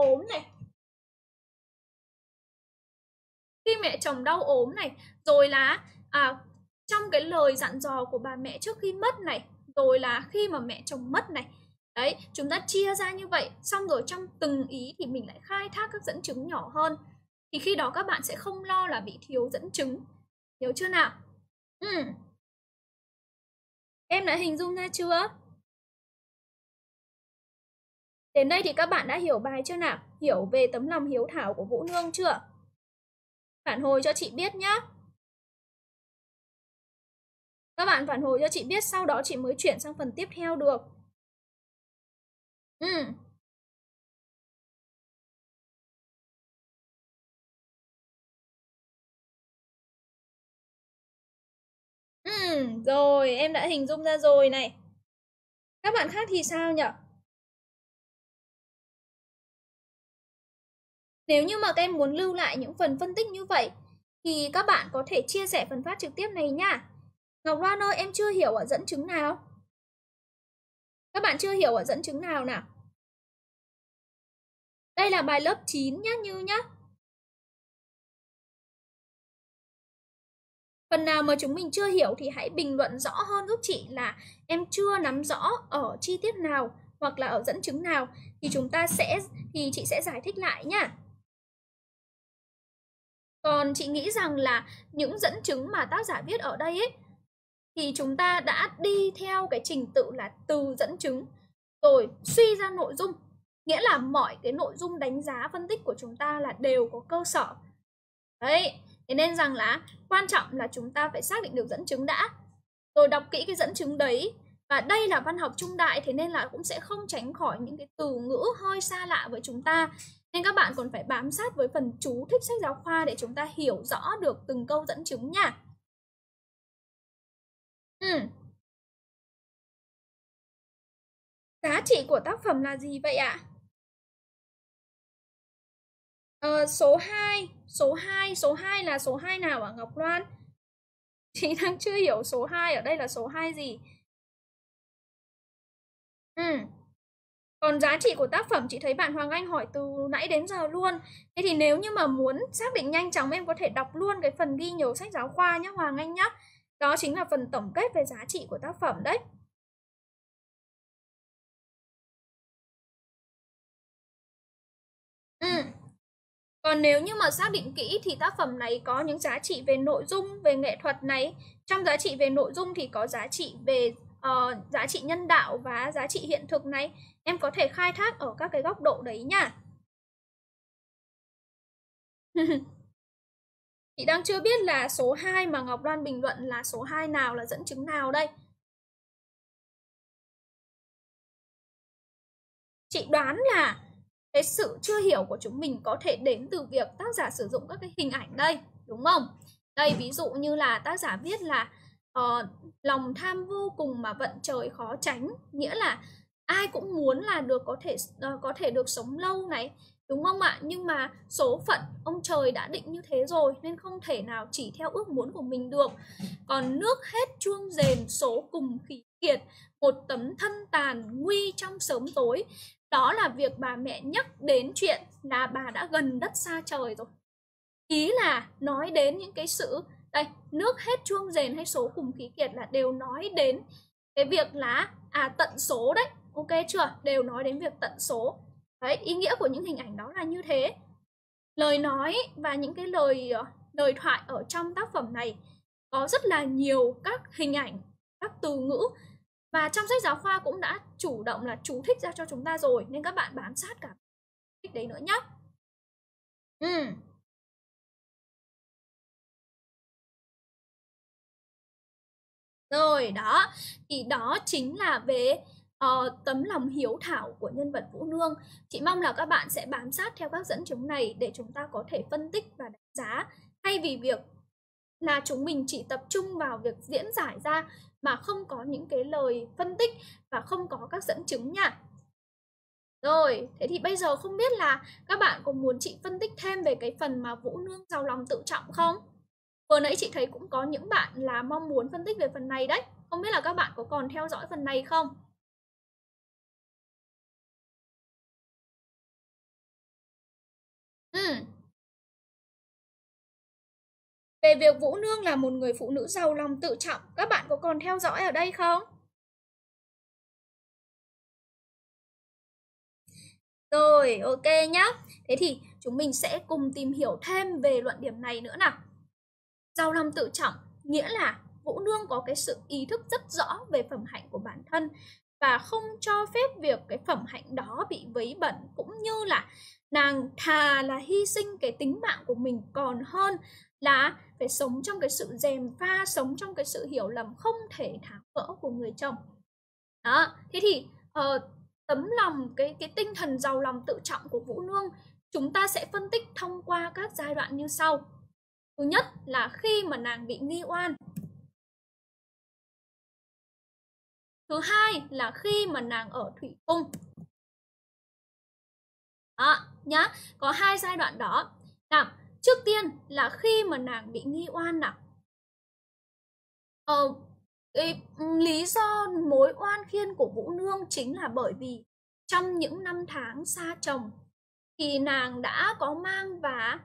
ốm này, rồi là trong cái lời dặn dò của bà mẹ trước khi mất này, rồi là khi mà mẹ chồng mất này. Đấy, chúng ta chia ra như vậy, xong rồi trong từng ý thì mình lại khai thác các dẫn chứng nhỏ hơn. Thì khi đó các bạn sẽ không lo là bị thiếu dẫn chứng. Nhớ chưa nào? Em đã hình dung ra chưa? Đến đây thì các bạn đã hiểu bài chưa nào? Hiểu về tấm lòng hiếu thảo của Vũ Nương chưa? Phản hồi cho chị biết nhá. Các bạn phản hồi cho chị biết, sau đó chị mới chuyển sang phần tiếp theo được. Rồi, em đã hình dung ra rồi này. Các bạn khác thì sao nhỉ? Nếu như mà các em muốn lưu lại những phần phân tích như vậy thì các bạn có thể chia sẻ phần phát trực tiếp này nha. Ngọc Loan ơi, em chưa hiểu ở dẫn chứng nào? Các bạn chưa hiểu ở dẫn chứng nào nào? Đây là bài lớp 9 nhá, Như nhá. Phần nào mà chúng mình chưa hiểu thì hãy bình luận rõ hơn giúp chị là em chưa nắm rõ ở chi tiết nào hoặc là ở dẫn chứng nào, thì chị sẽ giải thích lại nhá. Còn chị nghĩ rằng là những dẫn chứng mà tác giả viết ở đây ấy, thì chúng ta đã đi theo cái trình tự là từ dẫn chứng rồi suy ra nội dung. Nghĩa là mọi cái nội dung đánh giá phân tích của chúng ta là đều có cơ sở. Đấy, thế nên rằng là quan trọng là chúng ta phải xác định được dẫn chứng đã, rồi đọc kỹ cái dẫn chứng đấy. Và đây là văn học trung đại, thế nên là cũng sẽ không tránh khỏi những cái từ ngữ hơi xa lạ với chúng ta. Nên các bạn còn phải bám sát với phần chú thích sách giáo khoa để chúng ta hiểu rõ được từng câu dẫn chứng nha. Giá trị của tác phẩm là gì vậy ạ? Số 2 là số 2 nào ạ Ngọc Loan? Chị đang chưa hiểu số 2 ở đây là số 2 gì? Còn giá trị của tác phẩm chị thấy bạn Hoàng Anh hỏi từ nãy đến giờ luôn. Thế thì nếu như mà muốn xác định nhanh chóng em có thể đọc luôn cái phần ghi nhớ sách giáo khoa nhé Hoàng Anh nhé. Đó chính là phần tổng kết về giá trị của tác phẩm đấy. Còn nếu như mà xác định kỹ thì tác phẩm này có những giá trị về nội dung, về nghệ thuật này. Trong giá trị về nội dung thì có giá trị về giá trị nhân đạo và giá trị hiện thực này. Em có thể khai thác ở các cái góc độ đấy nha. Chị đang chưa biết là số 2 mà Ngọc Loan bình luận là số 2 nào, là dẫn chứng nào đây. Chị đoán là cái sự chưa hiểu của chúng mình có thể đến từ việc tác giả sử dụng các cái hình ảnh đây, đúng không? Đây, ví dụ như là tác giả viết là lòng tham vô cùng mà vận trời khó tránh, nghĩa là ai cũng muốn là được có thể được sống lâu này, đúng không ạ? Nhưng mà số phận ông trời đã định như thế rồi nên không thể nào chỉ theo ước muốn của mình được. Còn nước hết chuông rền, số cùng khí kiệt, một tấm thân tàn nguy trong sớm tối. Đó là việc bà mẹ nhắc đến chuyện là bà đã gần đất xa trời rồi. Ý là nói đến những cái sự, đây, nước hết chuông rền hay số cùng khí kiệt là đều nói đến cái việc là tận số đấy, ok chưa? Đều nói đến việc tận số. Đấy, ý nghĩa của những hình ảnh đó là như thế. Lời nói và những cái lời thoại ở trong tác phẩm này có rất là nhiều các hình ảnh, các từ ngữ. Và trong sách giáo khoa cũng đã chủ động là chú thích ra cho chúng ta rồi. Nên các bạn bám sát cả thích đấy nữa nhé. Rồi, đó. Thì đó chính là về tấm lòng hiếu thảo của nhân vật Vũ Nương. Chị mong là các bạn sẽ bám sát theo các dẫn chứng này để chúng ta có thể phân tích và đánh giá. Thay vì việc là chúng mình chỉ tập trung vào việc diễn giải ra mà không có những cái lời phân tích và không có các dẫn chứng nha. Rồi, thế thì bây giờ không biết là các bạn có muốn chị phân tích thêm về cái phần mà Vũ Nương giàu lòng tự trọng không? Vừa nãy chị thấy cũng có những bạn là mong muốn phân tích về phần này đấy. Không biết là các bạn có còn theo dõi phần này không? Về việc Vũ Nương là một người phụ nữ giàu lòng tự trọng, các bạn có còn theo dõi ở đây không? Rồi, ok nhá. Thế thì chúng mình sẽ cùng tìm hiểu thêm về luận điểm này nữa nào. Giàu lòng tự trọng nghĩa là Vũ Nương có cái sự ý thức rất rõ về phẩm hạnh của bản thân và không cho phép việc cái phẩm hạnh đó bị vấy bẩn, cũng như là nàng thà là hy sinh cái tính mạng của mình còn hơn là phải sống trong cái sự gièm pha, sống trong cái sự hiểu lầm không thể tháo gỡ của người chồng. Đó, thế thì tấm lòng, cái tinh thần giàu lòng tự trọng của Vũ Nương chúng ta sẽ phân tích thông qua các giai đoạn như sau. Thứ nhất là khi mà nàng bị nghi oan. Thứ hai là khi mà nàng ở thủy cung. Đó, nhá, có hai giai đoạn đó. Nào, trước tiên là khi mà nàng bị nghi oan nào. Lý do mối oan khiên của Vũ Nương chính là bởi vì trong những năm tháng xa chồng thì nàng đã có mang, và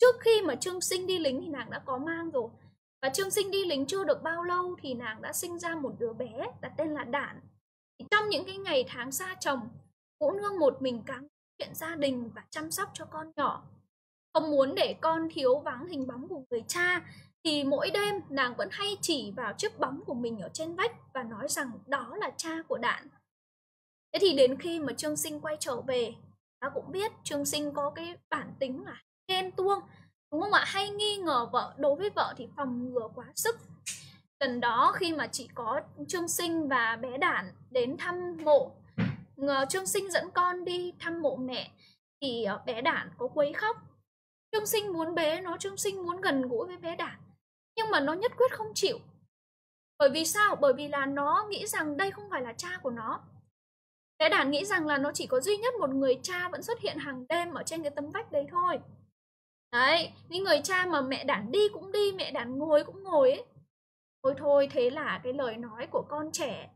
trước khi mà Trương Sinh đi lính thì nàng đã có mang rồi. Và Trương Sinh đi lính chưa được bao lâu thì nàng đã sinh ra một đứa bé đặt tên là Đản. Trong những cái ngày tháng xa chồng, Vũ Nương một mình cáng chuyện gia đình và chăm sóc cho con nhỏ. Không muốn để con thiếu vắng hình bóng của người cha thì mỗi đêm nàng vẫn hay chỉ vào chiếc bóng của mình ở trên vách và nói rằng đó là cha của Đản. Thế thì đến khi mà Trương Sinh quay trở về, ta cũng biết Trương Sinh có cái bản tính là ghen tuông, đúng không ạ? Hay nghi ngờ vợ, đối với vợ thì phòng ngừa quá sức. Lần đó khi mà chỉ có Trương Sinh và bé Đản đến thăm mộ, Trương Sinh dẫn con đi thăm mộ mẹ thì bé Đản có quấy khóc. Trương Sinh muốn bế nó, Trương Sinh muốn gần gũi với bé Đản, nhưng mà nó nhất quyết không chịu. Bởi vì sao? Bởi vì là nó nghĩ rằng đây không phải là cha của nó. Bé Đản nghĩ rằng là nó chỉ có duy nhất một người cha vẫn xuất hiện hàng đêm ở trên cái tấm vách đấy thôi. Đấy, những người cha mà mẹ Đản đi cũng đi, mẹ Đản ngồi cũng ngồi ấy. Thôi thế là cái lời nói của con trẻ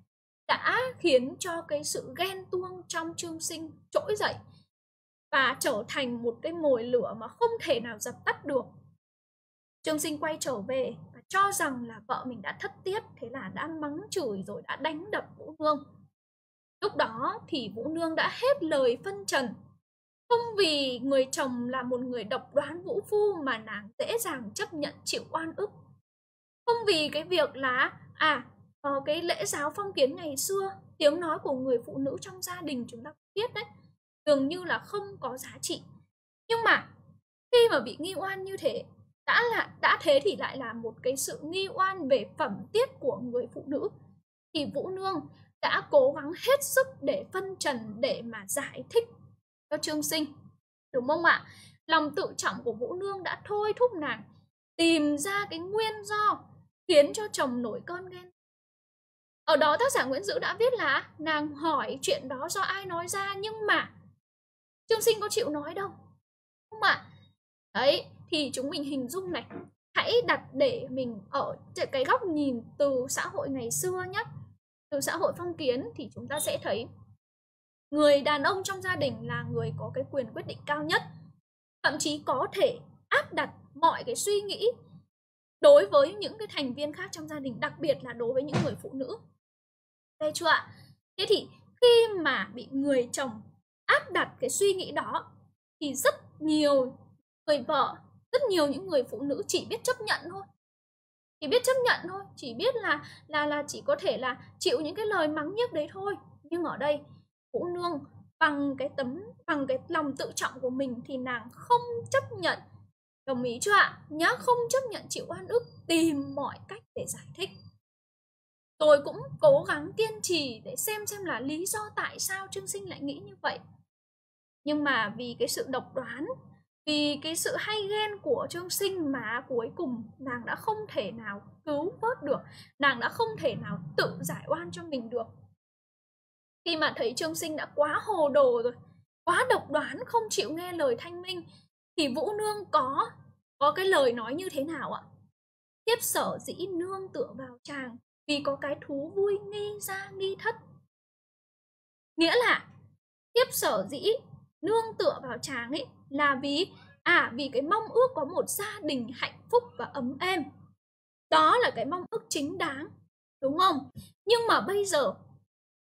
đã khiến cho cái sự ghen tuông trong Trương Sinh trỗi dậy và trở thành một cái mồi lửa mà không thể nào dập tắt được. Trương Sinh quay trở về và cho rằng là vợ mình đã thất tiết, thế là đã mắng chửi rồi đã đánh đập Vũ Nương. Lúc đó thì Vũ Nương đã hết lời phân trần. Không vì người chồng là một người độc đoán vũ phu mà nàng dễ dàng chấp nhận chịu oan ức. Không vì cái việc là cái lễ giáo phong kiến ngày xưa, tiếng nói của người phụ nữ trong gia đình chúng ta biết đấy, dường như là không có giá trị. Nhưng mà khi mà bị nghi oan như thế, đã thế thì lại là một cái sự nghi oan về phẩm tiết của người phụ nữ, thì Vũ Nương đã cố gắng hết sức để phân trần, để mà giải thích cho Trương Sinh, đúng không ạ? Lòng tự trọng của Vũ Nương đã thôi thúc nàng tìm ra cái nguyên do khiến cho chồng nổi cơn ghen. Ở đó tác giả Nguyễn Dữ đã viết là nàng hỏi chuyện đó do ai nói ra, nhưng mà Trương Sinh có chịu nói đâu, không ạ? Đấy, thì chúng mình hình dung này, hãy đặt để mình ở cái góc nhìn từ xã hội ngày xưa nhé, từ xã hội phong kiến, thì chúng ta sẽ thấy người đàn ông trong gia đình là người có cái quyền quyết định cao nhất, thậm chí có thể áp đặt mọi cái suy nghĩ đối với những cái thành viên khác trong gia đình, đặc biệt là đối với những người phụ nữ. Đây chưa ạ? Thế thì khi mà bị người chồng áp đặt cái suy nghĩ đó thì rất nhiều người vợ, rất nhiều những người phụ nữ chỉ biết chấp nhận thôi. Chỉ biết chấp nhận thôi, chỉ biết là chỉ có thể là chịu những cái lời mắng nhiếc đấy thôi. Nhưng ở đây Vũ Nương bằng cái lòng tự trọng của mình thì nàng không chấp nhận, đồng ý chưa ạ? Nhá, không chấp nhận chịu oan ức, tìm mọi cách để giải thích. Tôi cũng cố gắng kiên trì để xem là lý do tại sao Trương Sinh lại nghĩ như vậy. Nhưng mà vì cái sự độc đoán, vì cái sự hay ghen của Trương Sinh mà cuối cùng nàng đã không thể nào cứu vớt được, nàng đã không thể nào tự giải oan cho mình được. Khi mà thấy Trương Sinh đã quá hồ đồ rồi, quá độc đoán, không chịu nghe lời thanh minh, thì Vũ Nương có cái lời nói như thế nào ạ? Thiếp sở dĩ nương tựa vào chàng vì có cái thú vui nghi ra nghi thất. Nghĩa là thiếp sở dĩ nương tựa vào chàng ấy là vì cái mong ước có một gia đình hạnh phúc và ấm êm. Đó là cái mong ước chính đáng, đúng không? Nhưng mà bây giờ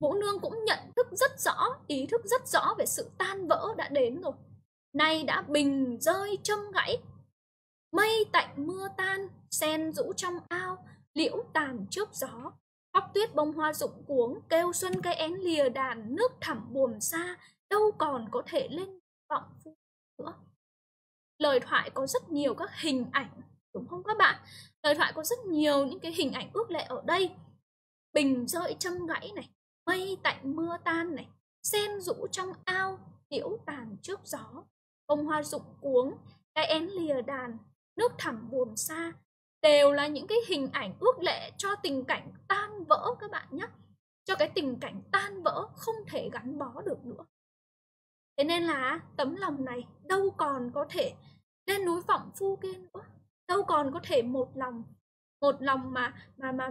Vũ Nương cũng nhận thức rất rõ, ý thức rất rõ về sự tan vỡ đã đến rồi. Nay đã bình rơi châm gãy, mây tạnh mưa tan, sen rũ trong ao, liễu tàn trước gió, khóc tuyết bông hoa rụng cuống, kêu xuân cây én lìa đàn, nước thẳm buồm xa, đâu còn có thể lên vọng phu nữa. Lời thoại có rất nhiều các hình ảnh, đúng không các bạn? Lời thoại có rất nhiều những cái hình ảnh ước lệ ở đây. Bình rơi châm gãy này, mây tạnh mưa tan này, sen rũ trong ao, liễu tàn trước gió, bông hoa rụng cuống, cái én lìa đàn, nước thẳm buồm xa, đều là những cái hình ảnh ước lệ cho tình cảnh tan vỡ các bạn nhé. Cho cái tình cảnh tan vỡ không thể gắn bó được nữa. Thế nên là tấm lòng này đâu còn có thể lên núi vọng phu kia nữa, đâu còn có thể một lòng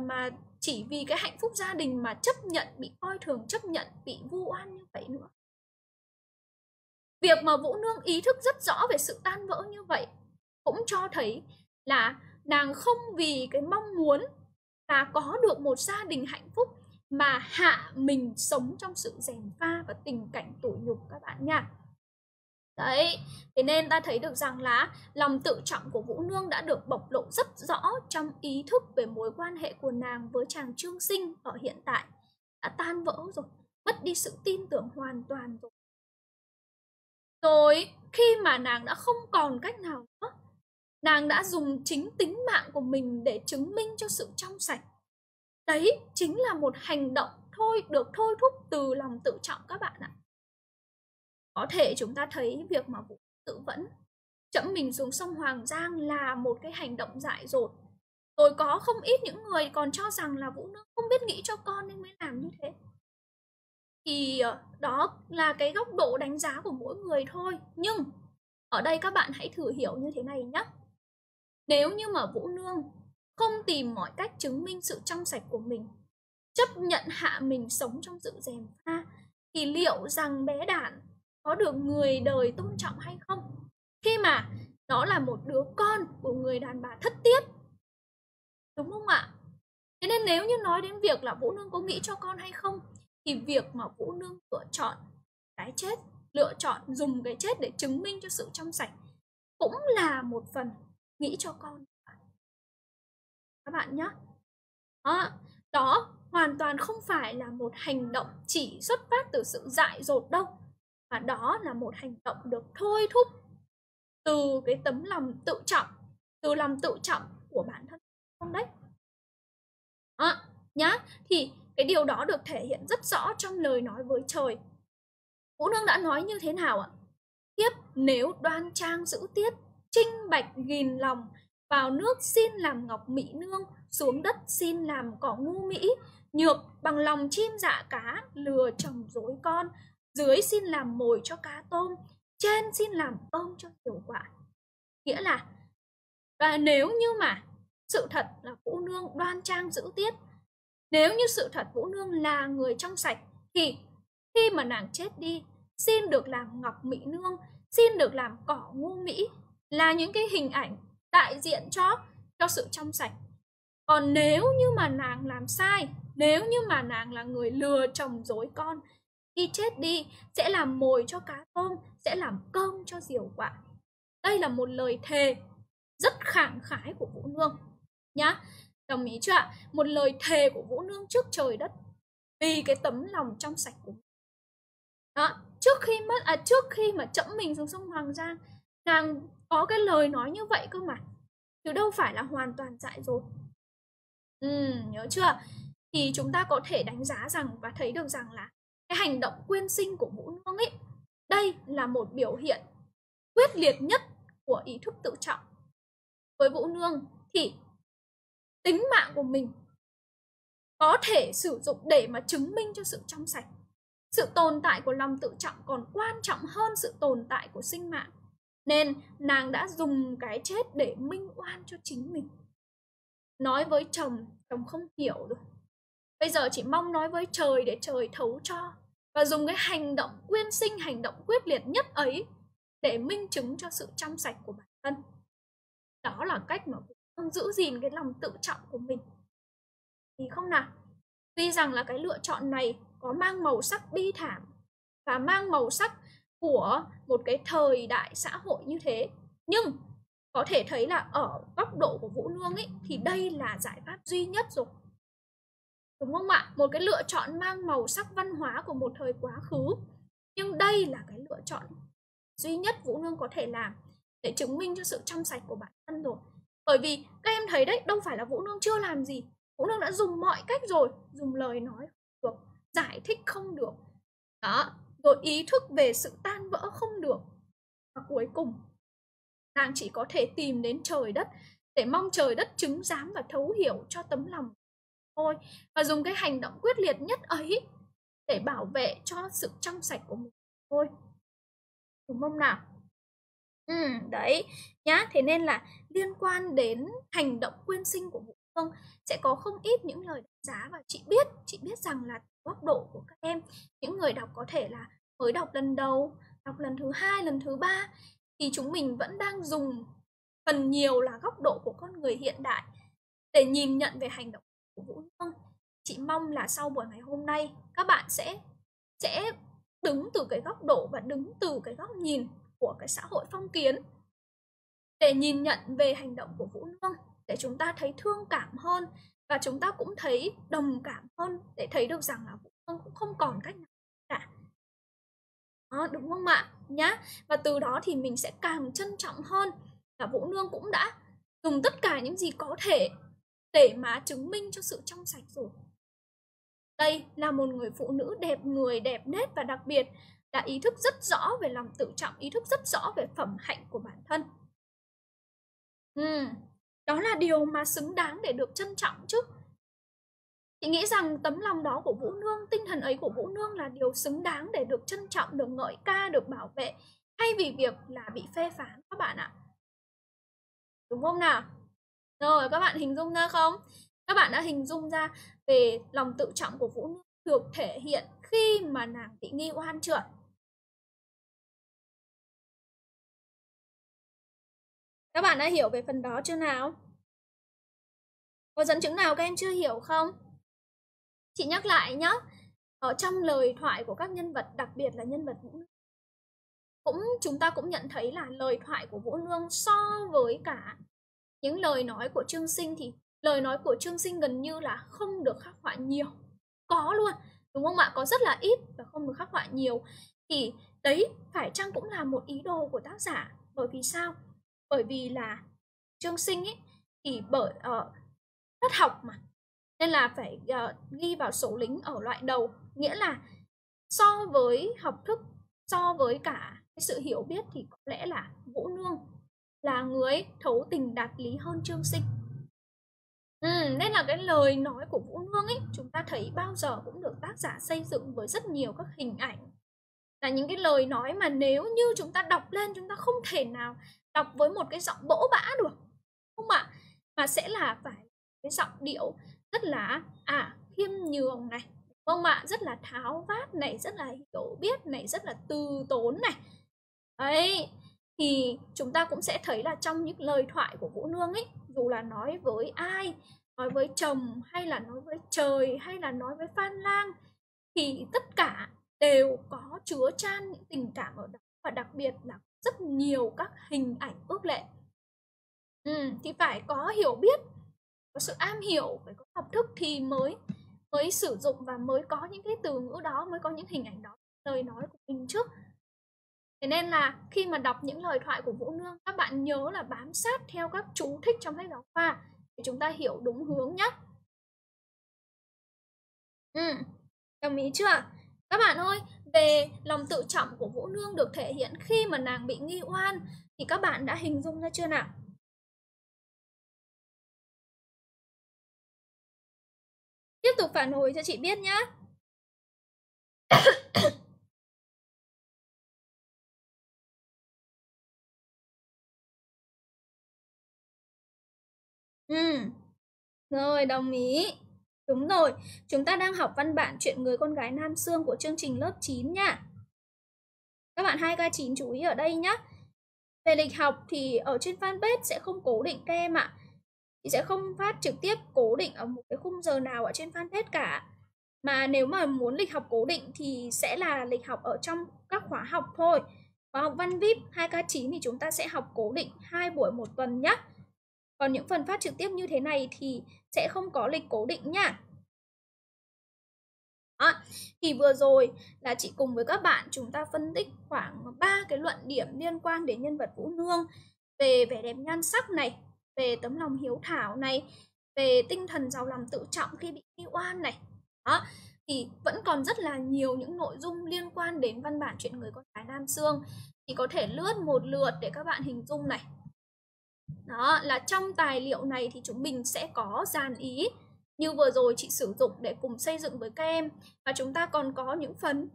mà chỉ vì cái hạnh phúc gia đình mà chấp nhận bị coi thường, chấp nhận bị vu oan như vậy nữa. Việc mà Vũ Nương ý thức rất rõ về sự tan vỡ như vậy cũng cho thấy là nàng không vì cái mong muốn là có được một gia đình hạnh phúc mà hạ mình sống trong sự rèm pha và tình cảnh tủi nhục các bạn nha. Đấy, thế nên ta thấy được rằng là lòng tự trọng của Vũ Nương đã được bộc lộ rất rõ trong ý thức về mối quan hệ của nàng với chàng Trương Sinh ở hiện tại. Đã tan vỡ rồi, mất đi sự tin tưởng hoàn toàn rồi. Rồi khi mà nàng đã không còn cách nào nữa, nàng đã dùng chính tính mạng của mình để chứng minh cho sự trong sạch. Đấy chính là một hành động được thôi thúc từ lòng tự trọng các bạn ạ. Có thể chúng ta thấy việc mà Vũ tự vẫn chẫm mình xuống sông Hoàng Giang là một cái hành động dại dột. Rồi có không ít những người còn cho rằng là Vũ Nương không biết nghĩ cho con nên mới làm như thế. Thì đó là cái góc độ đánh giá của mỗi người thôi. Nhưng ở đây các bạn hãy thử hiểu như thế này nhé. Nếu như mà Vũ Nương không tìm mọi cách chứng minh sự trong sạch của mình, chấp nhận hạ mình sống trong sự gièm pha, thì liệu rằng bé Đản có được người đời tôn trọng hay không? Khi mà nó là một đứa con của người đàn bà thất tiết, đúng không ạ? Thế nên nếu như nói đến việc là Vũ Nương có nghĩ cho con hay không, thì việc mà Vũ Nương lựa chọn cái chết, lựa chọn dùng cái chết để chứng minh cho sự trong sạch, cũng là một phần nghĩ cho con các bạn nhé. Đó hoàn toàn không phải là một hành động chỉ xuất phát từ sự dại dột đâu, mà đó là một hành động được thôi thúc từ cái tấm lòng tự trọng, từ lòng tự trọng của bản thân con đấy. Nhá, thì cái điều đó được thể hiện rất rõ trong lời nói với trời. Vũ Nương đã nói như thế nào ạ? Tiếp nếu đoan trang giữ tiết, trinh bạch nghìn lòng, vào nước xin làm ngọc mỹ nương, xuống đất xin làm cỏ ngu mỹ, nhược bằng lòng chim dạ cá, lừa chồng dối con, dưới xin làm mồi cho cá tôm, trên xin làm ôm cho tiểu quả. Nghĩa là nếu như mà sự thật là Vũ Nương đoan trang giữ tiết, nếu như sự thật Vũ Nương là người trong sạch, thì khi mà nàng chết đi, xin được làm ngọc mỹ nương, xin được làm cỏ ngu mỹ là những cái hình ảnh đại diện cho sự trong sạch. Còn nếu như mà nàng làm sai, nếu như mà nàng là người lừa chồng dối con, khi chết đi sẽ làm mồi cho cá tôm, sẽ làm cơm cho diều quạ. Đây là một lời thề rất khẳng khái của Vũ Nương nhá, đồng ý chưa ạ? Một lời thề của Vũ Nương trước trời đất vì cái tấm lòng trong sạch của mình. Đó, trước khi mà chẫm mình xuống sông Hoàng Giang, nàng có cái lời nói như vậy cơ mà, chứ đâu phải là hoàn toàn dại dột. Nhớ chưa? Thì chúng ta có thể đánh giá rằng và thấy được rằng là cái hành động quyên sinh của Vũ Nương ấy, đây là một biểu hiện quyết liệt nhất của ý thức tự trọng. Với Vũ Nương thì tính mạng của mình có thể sử dụng để mà chứng minh cho sự trong sạch. Sự tồn tại của lòng tự trọng còn quan trọng hơn sự tồn tại của sinh mạng. Nên nàng đã dùng cái chết để minh oan cho chính mình. Nói với chồng, chồng không hiểu được. Bây giờ chỉ mong nói với trời để trời thấu cho. Và dùng cái hành động quyên sinh, hành động quyết liệt nhất ấy để minh chứng cho sự trong sạch của bản thân. Đó là cách mà Vũ Nương giữ gìn cái lòng tự trọng của mình. Thì không nào? Tuy rằng là cái lựa chọn này có mang màu sắc bi thảm và mang màu sắc của một cái thời đại xã hội như thế, nhưng có thể thấy là ở góc độ của Vũ Nương ấy, thì đây là giải pháp duy nhất rồi. Đúng không ạ? Một cái lựa chọn mang màu sắc văn hóa của một thời quá khứ, nhưng đây là cái lựa chọn duy nhất Vũ Nương có thể làm để chứng minh cho sự trong sạch của bản thân rồi. Bởi vì các em thấy đấy, đâu phải là Vũ Nương chưa làm gì. Vũ Nương đã dùng mọi cách rồi, dùng lời nói không được, giải thích không được. Đó, rồi ý thức về sự tan vỡ không được. Và cuối cùng, nàng chỉ có thể tìm đến trời đất để mong trời đất chứng giám và thấu hiểu cho tấm lòng thôi. Và dùng cái hành động quyết liệt nhất ấy để bảo vệ cho sự trong sạch của mình thôi. Đúng không nào? Đấy nhá, thế nên là liên quan đến hành động quyên sinh của Vũ Nương sẽ có không ít những lời đánh giá, và chị biết rằng là góc độ của các em, những người đọc có thể là mới đọc lần đầu, đọc lần thứ hai, lần thứ ba, thì chúng mình vẫn đang dùng phần nhiều là góc độ của con người hiện đại để nhìn nhận về hành động của Vũ Nương. Chị mong là sau buổi ngày hôm nay các bạn sẽ đứng từ cái góc độ và đứng từ cái góc nhìn của cái xã hội phong kiến để nhìn nhận về hành động của Vũ Nương, để chúng ta thấy thương cảm hơn và chúng ta cũng thấy đồng cảm hơn, để thấy được rằng là Vũ Nương cũng không còn cách nào cả. Đó, đúng không ạ? Nhá. Và từ đó thì mình sẽ càng trân trọng hơn là Vũ Nương cũng đã dùng tất cả những gì có thể để mà chứng minh cho sự trong sạch rồi. Đây là một người phụ nữ đẹp người, đẹp nét, và đặc biệt là ý thức rất rõ về lòng tự trọng, ý thức rất rõ về phẩm hạnh của bản thân. Đó là điều mà xứng đáng để được trân trọng chứ. Chị nghĩ rằng tấm lòng đó của Vũ Nương, tinh thần ấy của Vũ Nương là điều xứng đáng để được trân trọng, được ngợi ca, được bảo vệ, thay vì việc là bị phê phán các bạn ạ. Đúng không nào? Rồi, các bạn hình dung ra không? Các bạn đã hình dung ra về lòng tự trọng của Vũ Nương được thể hiện khi mà nàng bị nghi oan chưa? Các bạn đã hiểu về phần đó chưa nào? Có dẫn chứng nào các em chưa hiểu không? Chị nhắc lại nhé, ở trong lời thoại của các nhân vật, đặc biệt là nhân vật Vũ Nương, chúng ta cũng nhận thấy là lời thoại của Vũ Nương so với cả những lời nói của Trương Sinh thì lời nói của Trương Sinh gần như là không được khắc họa nhiều, có luôn, đúng không ạ? Có rất là ít và không được khắc họa nhiều. Thì đấy phải chăng cũng là một ý đồ của tác giả? Bởi vì sao? Bởi vì là Trương Sinh ấy thì thất học mà, nên là phải ghi vào số lính ở loại đầu, nghĩa là so với học thức, so với cả cái sự hiểu biết thì có lẽ là Vũ Nương là người thấu tình đạt lý hơn Trương Sinh. Nên là cái lời nói của Vũ Nương ấy chúng ta thấy bao giờ cũng được tác giả xây dựng với rất nhiều các hình ảnh, là những cái lời nói mà nếu như chúng ta đọc lên chúng ta không thể nào đọc với một cái giọng bỗ bã được, không ạ? Mà sẽ là phải cái giọng điệu rất là khiêm nhường này, không ạ? Rất là tháo vát này, rất là hiểu biết này, rất là từ tốn này. Đấy, thì chúng ta cũng sẽ thấy là trong những lời thoại của Vũ Nương ấy, dù là nói với ai, nói với chồng hay là nói với trời hay là nói với Phan Lang, thì tất cả đều có chứa chan những tình cảm ở đó, và đặc biệt là rất nhiều các hình ảnh ước lệ. Thì phải có hiểu biết, có sự am hiểu, phải có học thức thì mới sử dụng và mới có những cái từ ngữ đó, mới có những hình ảnh đó, lời nói của mình trước. Thế nên là khi mà đọc những lời thoại của Vũ Nương, các bạn nhớ là bám sát theo các chú thích trong sách giáo khoa để chúng ta hiểu đúng hướng nhé. Đồng ý chưa? Các bạn ơi, về lòng tự trọng của Vũ Nương được thể hiện khi mà nàng bị nghi oan thì các bạn đã hình dung ra chưa nào? Tiếp tục phản hồi cho chị biết nhé. Rồi, đồng ý. Đúng rồi, chúng ta đang học văn bản Chuyện người con gái Nam Xương của chương trình lớp 9 nha. Các bạn 2K9 chú ý ở đây nhé. Về lịch học thì ở trên fanpage sẽ không cố định các em ạ. Chị sẽ không phát trực tiếp cố định ở một cái khung giờ nào ở trên fanpage cả. Mà nếu mà muốn lịch học cố định thì sẽ là lịch học ở trong các khóa học thôi. Khóa học văn VIP 2K9 thì chúng ta sẽ học cố định 2 buổi một tuần nhé. Còn những phần phát trực tiếp như thế này thì sẽ không có lịch cố định nha. Thì vừa rồi là chị cùng với các bạn chúng ta phân tích khoảng 3 cái luận điểm liên quan đến nhân vật Vũ Nương. Về vẻ đẹp nhan sắc này, về tấm lòng hiếu thảo này, về tinh thần giàu lòng tự trọng khi bị nghi oan này. Thì vẫn còn rất là nhiều những nội dung liên quan đến văn bản Chuyện người con gái Nam Xương. Thì có thể lướt một lượt để các bạn hình dung này. Đó là trong tài liệu này thì chúng mình sẽ có dàn ý như vừa rồi chị sử dụng để cùng xây dựng với các em, và chúng ta còn có những phần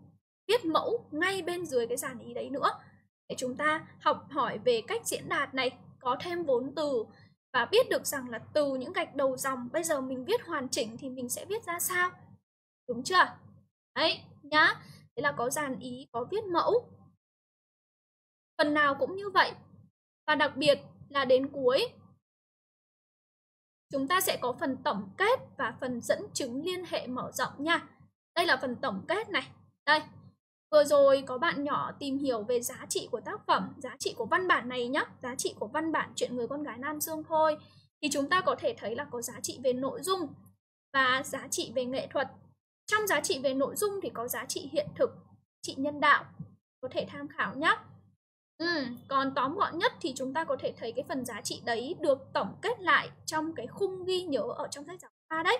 viết mẫu ngay bên dưới cái dàn ý đấy nữa để chúng ta học hỏi về cách diễn đạt này, có thêm vốn từ và biết được rằng là từ những gạch đầu dòng bây giờ mình viết hoàn chỉnh thì mình sẽ viết ra sao, đúng chưa? Đấy nhá, thế là có dàn ý, có viết mẫu, phần nào cũng như vậy. Và đặc biệt là đến cuối chúng ta sẽ có phần tổng kết và phần dẫn chứng liên hệ mở rộng nha. Đây là phần tổng kết này. Đây, vừa rồi có bạn nhỏ tìm hiểu về giá trị của tác phẩm, giá trị của văn bản này nhé, giá trị của văn bản Chuyện người con gái Nam Xương thôi. Thì chúng ta có thể thấy là có giá trị về nội dung và giá trị về nghệ thuật. Trong giá trị về nội dung thì có giá trị hiện thực, trị nhân đạo, có thể tham khảo nhé. Còn tóm gọn nhất thì chúng ta có thể thấy cái phần giá trị đấy được tổng kết lại trong cái khung ghi nhớ ở trong sách giáo khoa đấy.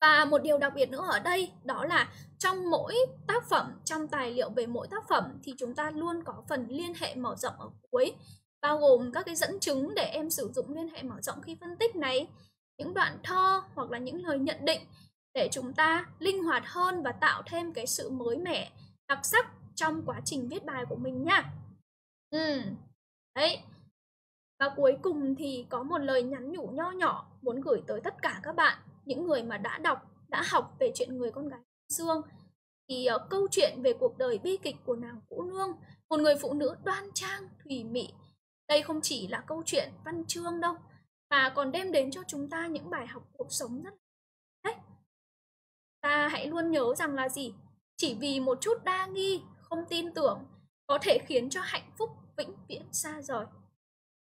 Và một điều đặc biệt nữa ở đây đó là trong mỗi tác phẩm, trong tài liệu về mỗi tác phẩm thì chúng ta luôn có phần liên hệ mở rộng ở cuối, bao gồm các cái dẫn chứng để em sử dụng liên hệ mở rộng khi phân tích này, những đoạn thơ hoặc là những lời nhận định để chúng ta linh hoạt hơn và tạo thêm cái sự mới mẻ, đặc sắc trong quá trình viết bài của mình nha. Đấy, Và cuối cùng thì có một lời nhắn nhủ nho nhỏ muốn gửi tới tất cả các bạn, những người mà đã đọc, đã học về chuyện người con gái Nam Xương. Thì câu chuyện về cuộc đời bi kịch của nàng Vũ Nương, một người phụ nữ đoan trang, thùy mị. Đây không chỉ là câu chuyện văn chương đâu, mà còn đem đến cho chúng ta những bài học cuộc sống rất đấy. Ta hãy luôn nhớ rằng là gì? Chỉ vì một chút đa nghi, không tin tưởng, có thể khiến cho hạnh phúc vĩnh viễn xa rời.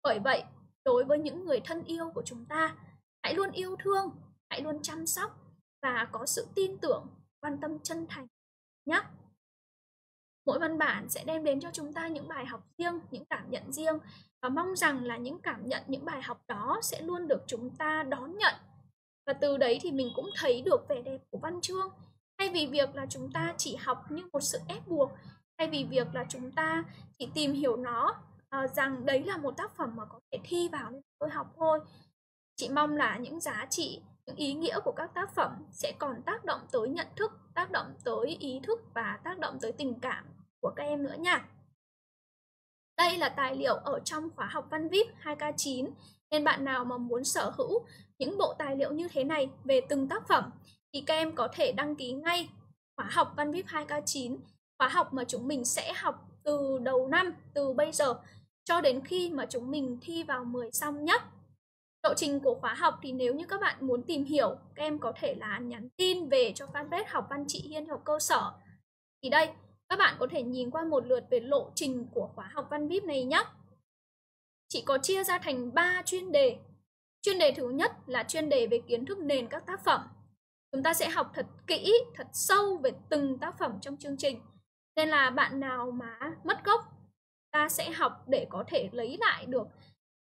Bởi vậy, đối với những người thân yêu của chúng ta, hãy luôn yêu thương, hãy luôn chăm sóc và có sự tin tưởng, quan tâm chân thành nhé. Mỗi văn bản sẽ đem đến cho chúng ta những bài học riêng, những cảm nhận riêng, và mong rằng là những cảm nhận, những bài học đó sẽ luôn được chúng ta đón nhận. Và từ đấy thì mình cũng thấy được vẻ đẹp của văn chương, thay vì việc là chúng ta chỉ học như một sự ép buộc, thay vì việc là chúng ta chỉ tìm hiểu nó rằng đấy là một tác phẩm mà có thể thi vào nên tôi học thôi. Chị mong là những giá trị, những ý nghĩa của các tác phẩm sẽ còn tác động tới nhận thức, tác động tới ý thức và tác động tới tình cảm của các em nữa nha. Đây là tài liệu ở trong khóa học văn VIP 2K9, nên bạn nào mà muốn sở hữu những bộ tài liệu như thế này về từng tác phẩm thì các em có thể đăng ký ngay khóa học văn VIP 2K9, khóa học mà chúng mình sẽ học từ đầu năm, từ bây giờ cho đến khi mà chúng mình thi vào 10 xong nhé. Lộ trình của khóa học thì nếu như các bạn muốn tìm hiểu, các em có thể là nhắn tin về cho fanpage Học Văn Chị Hiên Học Cơ Sở. Thì đây, các bạn có thể nhìn qua một lượt về lộ trình của khóa học Văn VIP này nhé. Chị có chia ra thành 3 chuyên đề. Chuyên đề thứ nhất là chuyên đề về kiến thức nền các tác phẩm. Chúng ta sẽ học thật kỹ, thật sâu về từng tác phẩm trong chương trình. Nên là bạn nào mà mất gốc, ta sẽ học để có thể lấy lại được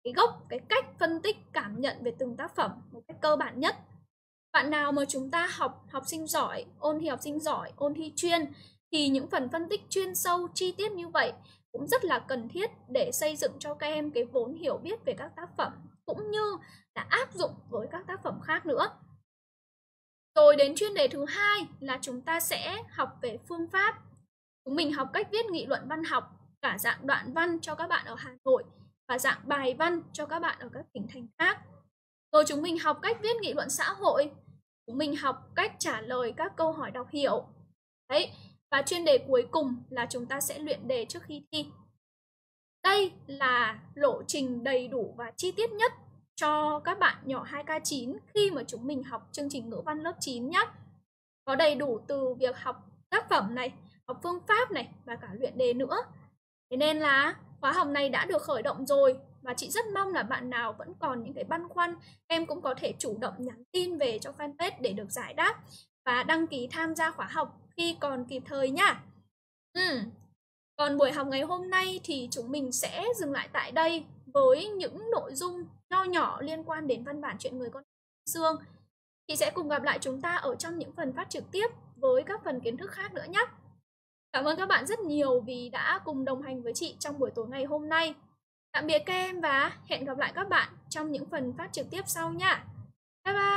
cái gốc, cái cách phân tích, cảm nhận về từng tác phẩm một cách cơ bản nhất. Bạn nào mà chúng ta học sinh giỏi, ôn thi học sinh giỏi, ôn thi chuyên, thì những phần phân tích chuyên sâu, chi tiết như vậy cũng rất là cần thiết để xây dựng cho các em cái vốn hiểu biết về các tác phẩm, cũng như là áp dụng với các tác phẩm khác nữa. Rồi đến chuyên đề thứ hai là chúng ta sẽ học về phương pháp. Chúng mình học cách viết nghị luận văn học, cả dạng đoạn văn cho các bạn ở Hà Nội và dạng bài văn cho các bạn ở các tỉnh thành khác. Rồi chúng mình học cách viết nghị luận xã hội, chúng mình học cách trả lời các câu hỏi đọc hiểu. Đấy, và chuyên đề cuối cùng là chúng ta sẽ luyện đề trước khi thi. Đây là lộ trình đầy đủ và chi tiết nhất cho các bạn nhỏ 2K9 khi mà chúng mình học chương trình ngữ văn lớp 9 nhé. Có đầy đủ từ việc học tác phẩm này, học phương pháp này và cả luyện đề nữa. Thế nên là khóa học này đã được khởi động rồi, và chị rất mong là bạn nào vẫn còn những cái băn khoăn, em cũng có thể chủ động nhắn tin về cho fanpage để được giải đáp và đăng ký tham gia khóa học khi còn kịp thời nha. Còn buổi học ngày hôm nay thì chúng mình sẽ dừng lại tại đây với những nội dung nho nhỏ liên quan đến văn bản Chuyện Người Con Gái Nam Xương. Chị sẽ cùng gặp lại chúng ta ở trong những phần phát trực tiếp với các phần kiến thức khác nữa nhé. Cảm ơn các bạn rất nhiều vì đã cùng đồng hành với chị trong buổi tối ngày hôm nay. Tạm biệt các em và hẹn gặp lại các bạn trong những phần phát trực tiếp sau nha. Bye bye!